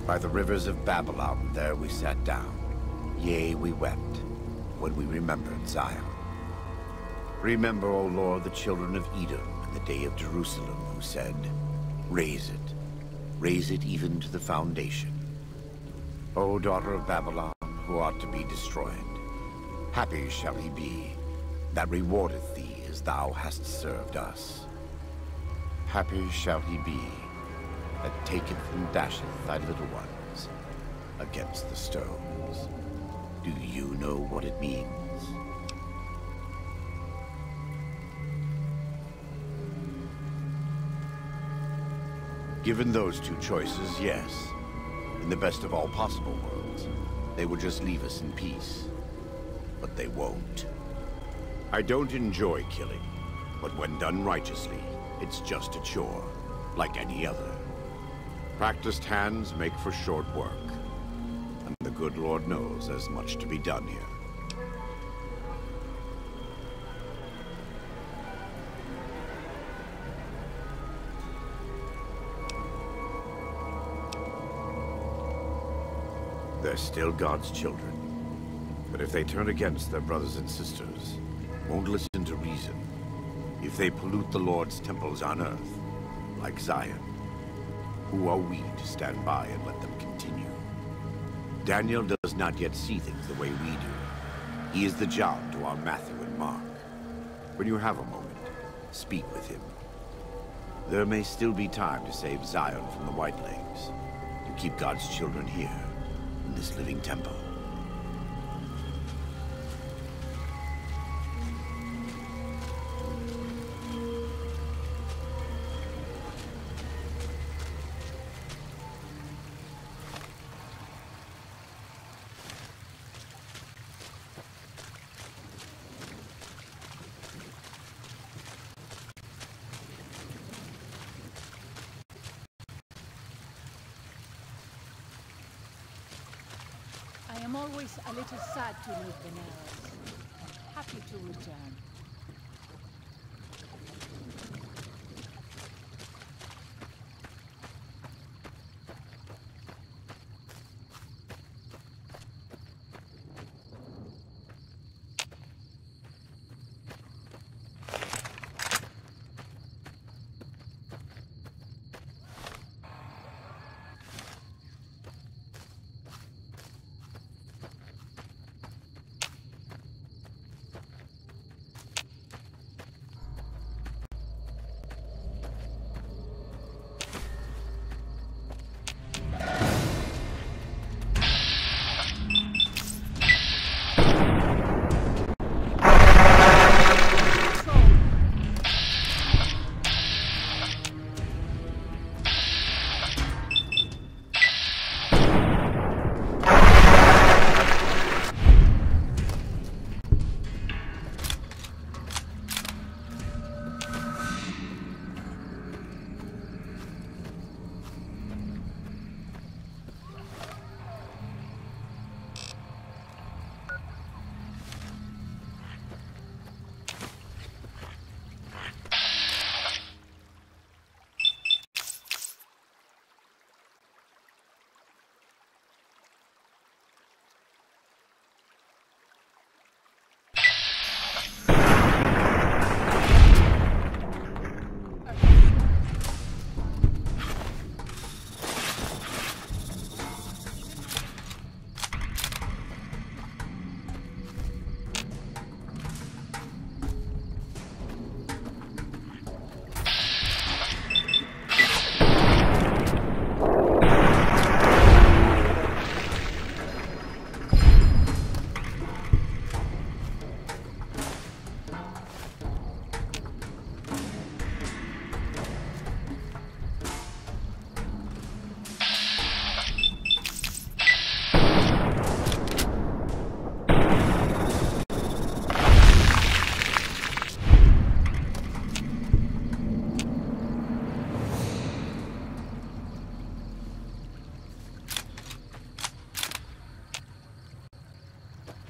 By the rivers of Babylon, there we sat down. Yea, we wept, when we remembered Zion. Remember, O Lord, the children of Edom in the day of Jerusalem, who said, Raise it, raise it even to the foundation. O daughter of Babylon, who art to be destroyed, happy shall he be that rewardeth thee as thou hast served us. Happy shall he be that taketh and dasheth thy little ones against the stones. Do you know what it means? Given those two choices, yes. In the best of all possible worlds, they would just leave us in peace. But they won't. I don't enjoy killing, but when done righteously, it's just a chore, like any other. Practiced hands make for short work. And the good Lord knows there's much to be done here. They're still God's children. But if they turn against their brothers and sisters, won't listen to reason, if they pollute the Lord's temples on earth, like Zion, who are we to stand by and let them continue? Daniel does not yet see things the way we do. He is the John to our Matthew and Mark. When you have a moment, speak with him. There may still be time to save Zion from the White Legs, to keep God's children here, in this living temple. I am always a little sad to leave the Narrows. Happy to return.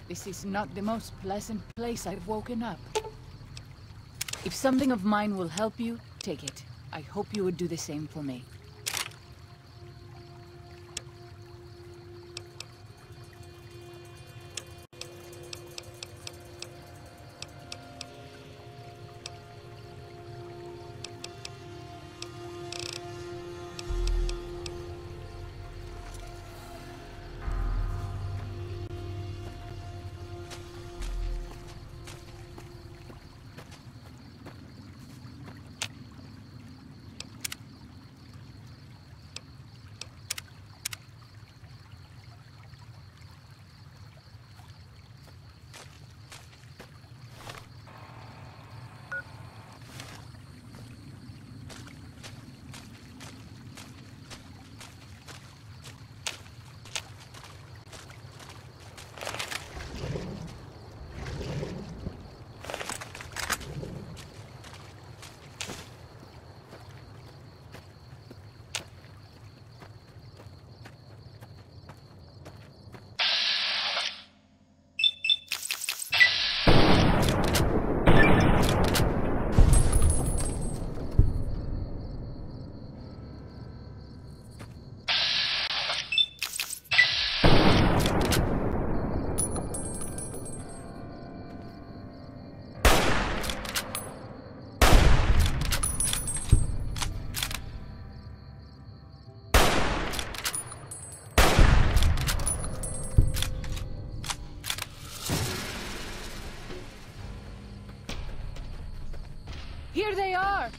This is not the most pleasant place I've woken up. If something of mine will help you, take it. I hope you would do the same for me. Here they are!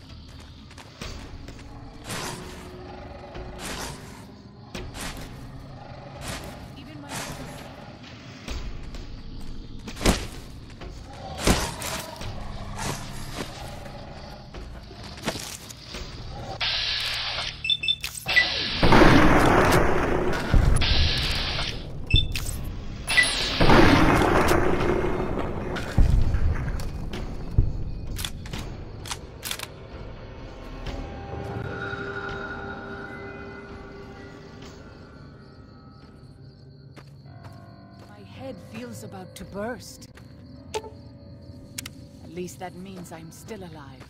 About to burst. At least that means I'm still alive.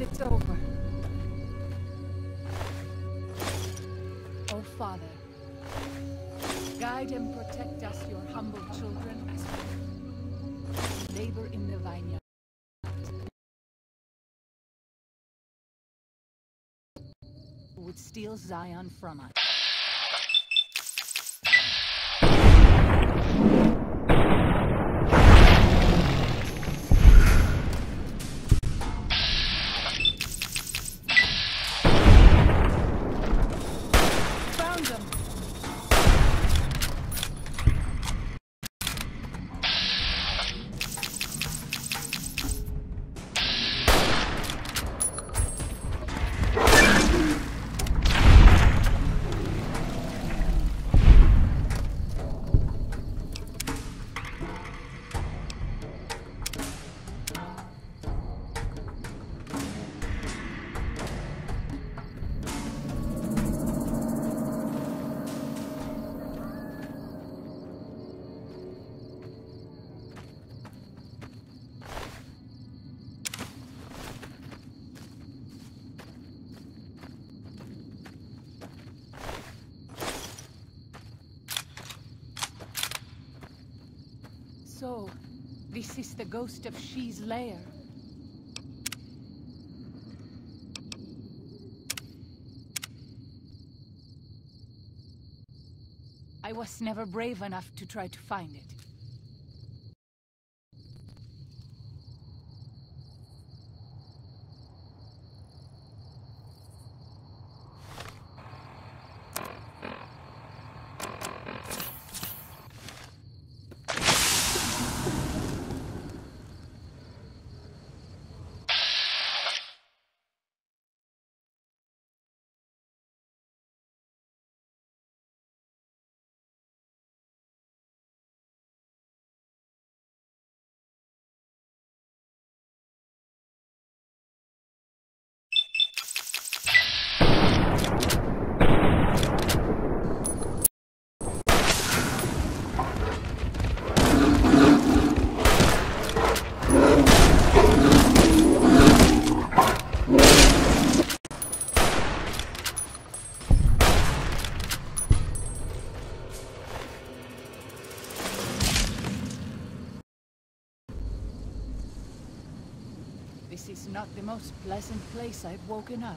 It's over. Oh, Father, guide and protect us, your humble children, as we labor in the vineyard. Who would steal Zion from us? So, this is the Ghost of She's lair. I was never brave enough to try to find it. This is not the most pleasant place I've woken up.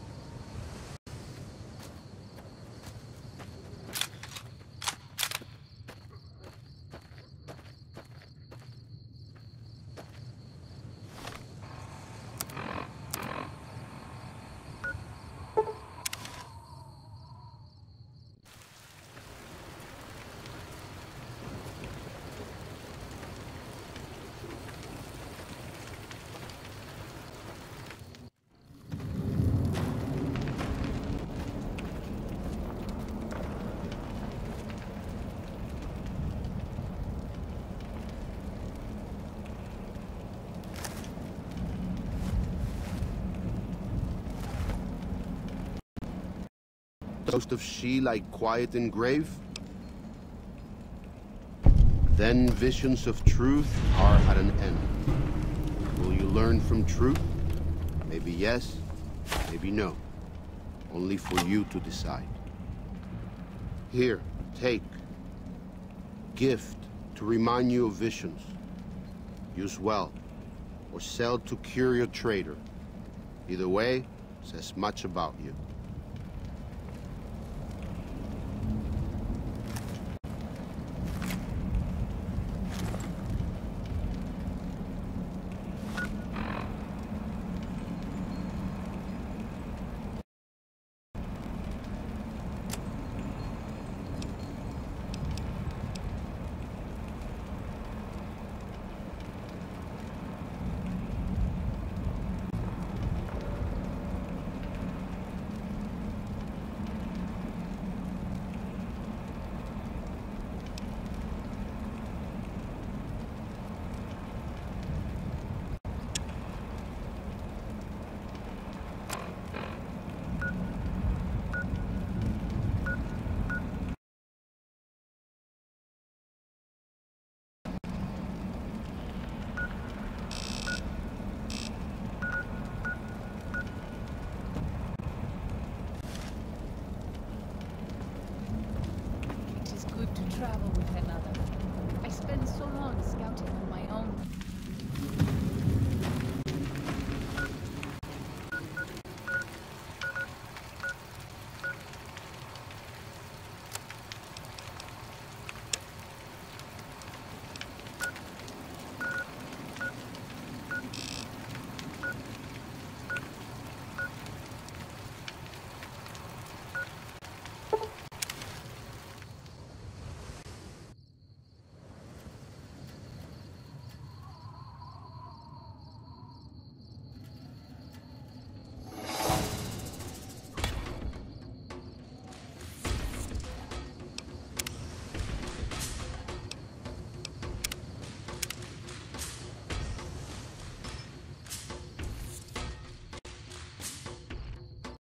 Ghost of She lie quiet in grave? Then visions of truth are at an end. Will you learn from truth? Maybe yes, maybe no. Only for you to decide. Here, take. Gift to remind you of visions. Use well, or sell to curious trader. Either way, says much about you. Travel with another. I spend so long scouting on my own.